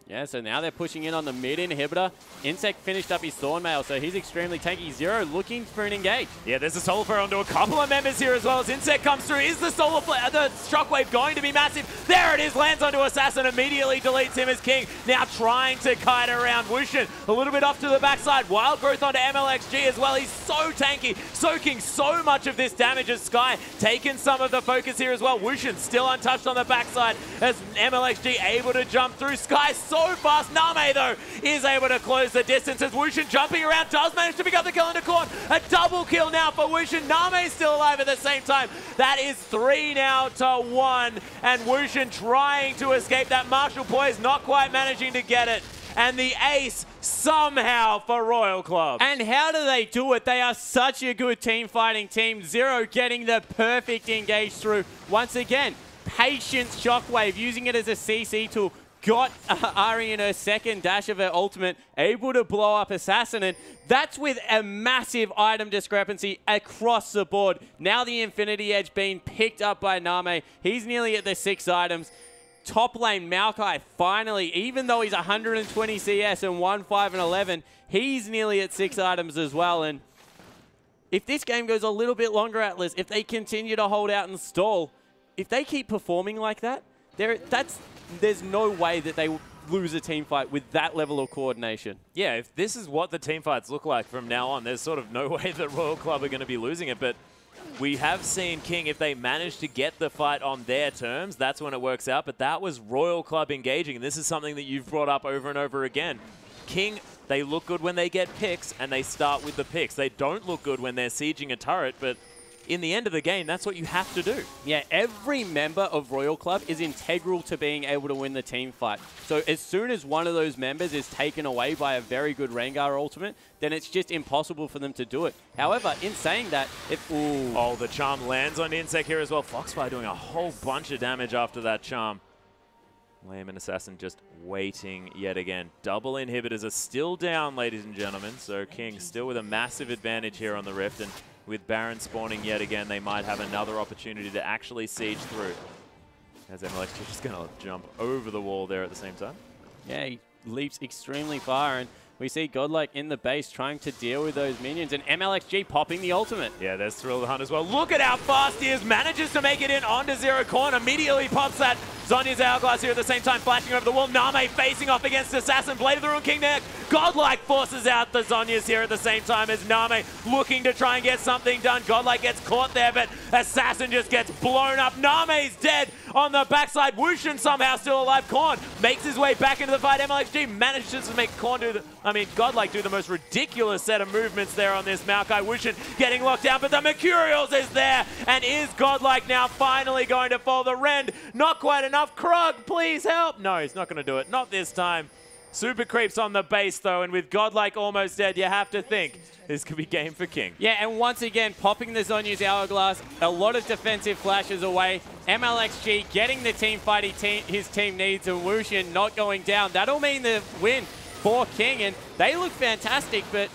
Yeah, so now they're pushing in on the mid-inhibitor. Insec finished up his Thornmail, so he's extremely tanky. Zero looking for an engage. Yeah, there's a Solar Flare onto a couple of members here as well as Insec comes through. Is the Solar Flare, the Shockwave going to be massive? There it is, lands onto Assassin, immediately deletes him as King. Now trying to kite around Wuxian. A little bit off to the backside. Wild Growth onto M L X G as well. He's so tanky, soaking so much of this damage as Sky taking some of the focus here as well. Wuxian still untouched on the backside as M L X G able to jump through. Sky so So fast. Nami, though, is able to close the distance as Wuxian jumping around does manage to pick up the kill into Korn. A double kill now for Wuxian. Nami still alive at the same time. That is three now to one. And Wuxian trying to escape that martial poise, not quite managing to get it. And the ace somehow for Royal Club. And how do they do it? They are such a good team fighting team. Zero getting the perfect engage through. Once again, patience Shockwave, using it as a C C tool. Got Ahri in her second dash of her ultimate, able to blow up Assassin, and that's with a massive item discrepancy across the board. Now the Infinity Edge being picked up by Nami. He's nearly at the six items. Top lane, Maokai, finally, even though he's one hundred twenty C S and one, five, and eleven, he's nearly at six items as well. And if this game goes a little bit longer, Atlas, if they continue to hold out and stall, if they keep performing like that, they're, that's... there's no way that they lose a team fight with that level of coordination. Yeah, if this is what the team fights look like from now on, there's sort of no way that Royal Club are going to be losing it. But we have seen King, if they manage to get the fight on their terms, that's when it works out. But that was Royal Club engaging. And this is something that you've brought up over and over again. King, they look good when they get picks, and they start with the picks. They don't look good when they're sieging a turret, but in the end of the game, that's what you have to do. Yeah, every member of Royal Club is integral to being able to win the team fight. So as soon as one of those members is taken away by a very good Rengar ultimate, then it's just impossible for them to do it. However, in saying that, it... Ooh. Oh, the Charm lands on Insec here as well. Foxfire doing a whole bunch of damage after that Charm. Lamb and Assassin just waiting yet again. Double inhibitors are still down, ladies and gentlemen. So King still with a massive advantage here on the Rift, and with Baron spawning yet again, they might have another opportunity to actually siege through. As M L X G just gonna jump over the wall there at the same time. Yeah, he leaps extremely far, and we see Godlike in the base trying to deal with those minions, and M L X G popping the ultimate. Yeah, there's Thrill the Hunt as well. Look at how fast he is, manages to make it in onto Zero. Corn immediately pops that Zonya's Hourglass here at the same time, flashing over the wall. Nami facing off against Assassin, Blade of the Ruined King there. Godlike forces out the Zonya's here at the same time as Nami looking to try and get something done. Godlike gets caught there, but Assassin just gets blown up. Nami's dead on the backside. Wuxian somehow still alive. Korn makes his way back into the fight. M L X G manages to make Korn do the... I mean, Godlike do the most ridiculous set of movements there on this Maokai. Wuxian getting locked down, but the Mercurials is there, and is Godlike now finally going to fall? The Rend, not quite enough. Krug, please help. No, he's not going to do it. Not this time. Super creeps on the base, though, and with Godlike almost dead, you have to think this could be game for King. Yeah, and once again, popping the Zonya's Hourglass, a lot of defensive flashes away. M L X G getting the team fight he te his team needs, and Wuxian not going down. That'll mean the win for King, and they look fantastic, but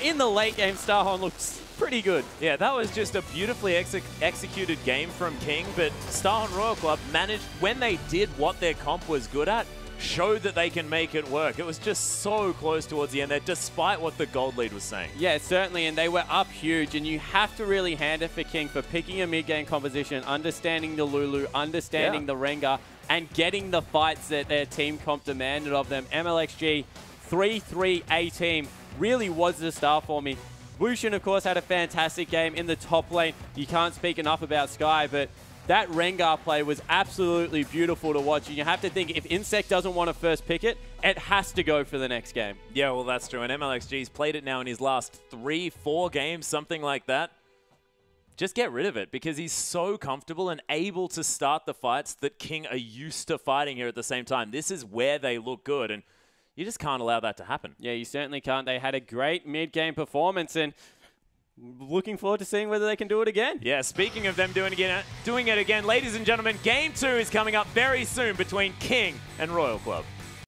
in the late game, Star Horn looks pretty good. Yeah, that was just a beautifully ex executed game from King, but Star Horn Royal Club managed, when they did what their comp was good at, showed that they can make it work. It was just so close towards the end there, despite what the gold lead was saying. Yeah, certainly, and they were up huge, and you have to really hand it for King for picking a mid-game composition, understanding the Lulu, understanding yeah. the Rengar, and getting the fights that their team comp demanded of them. M L X G, three three A team, really was the star for me. Wuxian, of course, had a fantastic game in the top lane. You can't speak enough about Sky, but that Rengar play was absolutely beautiful to watch, and you have to think, if Insec doesn't want to first pick it, it has to go for the next game. Yeah, well, that's true, and M L X G's played it now in his last three, four games, something like that. Just get rid of it, because he's so comfortable and able to start the fights that King are used to fighting here at the same time. This is where they look good, and you just can't allow that to happen. Yeah, you certainly can't. They had a great mid-game performance and looking forward to seeing whether they can do it again. Yeah, speaking of them doing, again, doing it again, ladies and gentlemen, Game two is coming up very soon between King and Royal Club.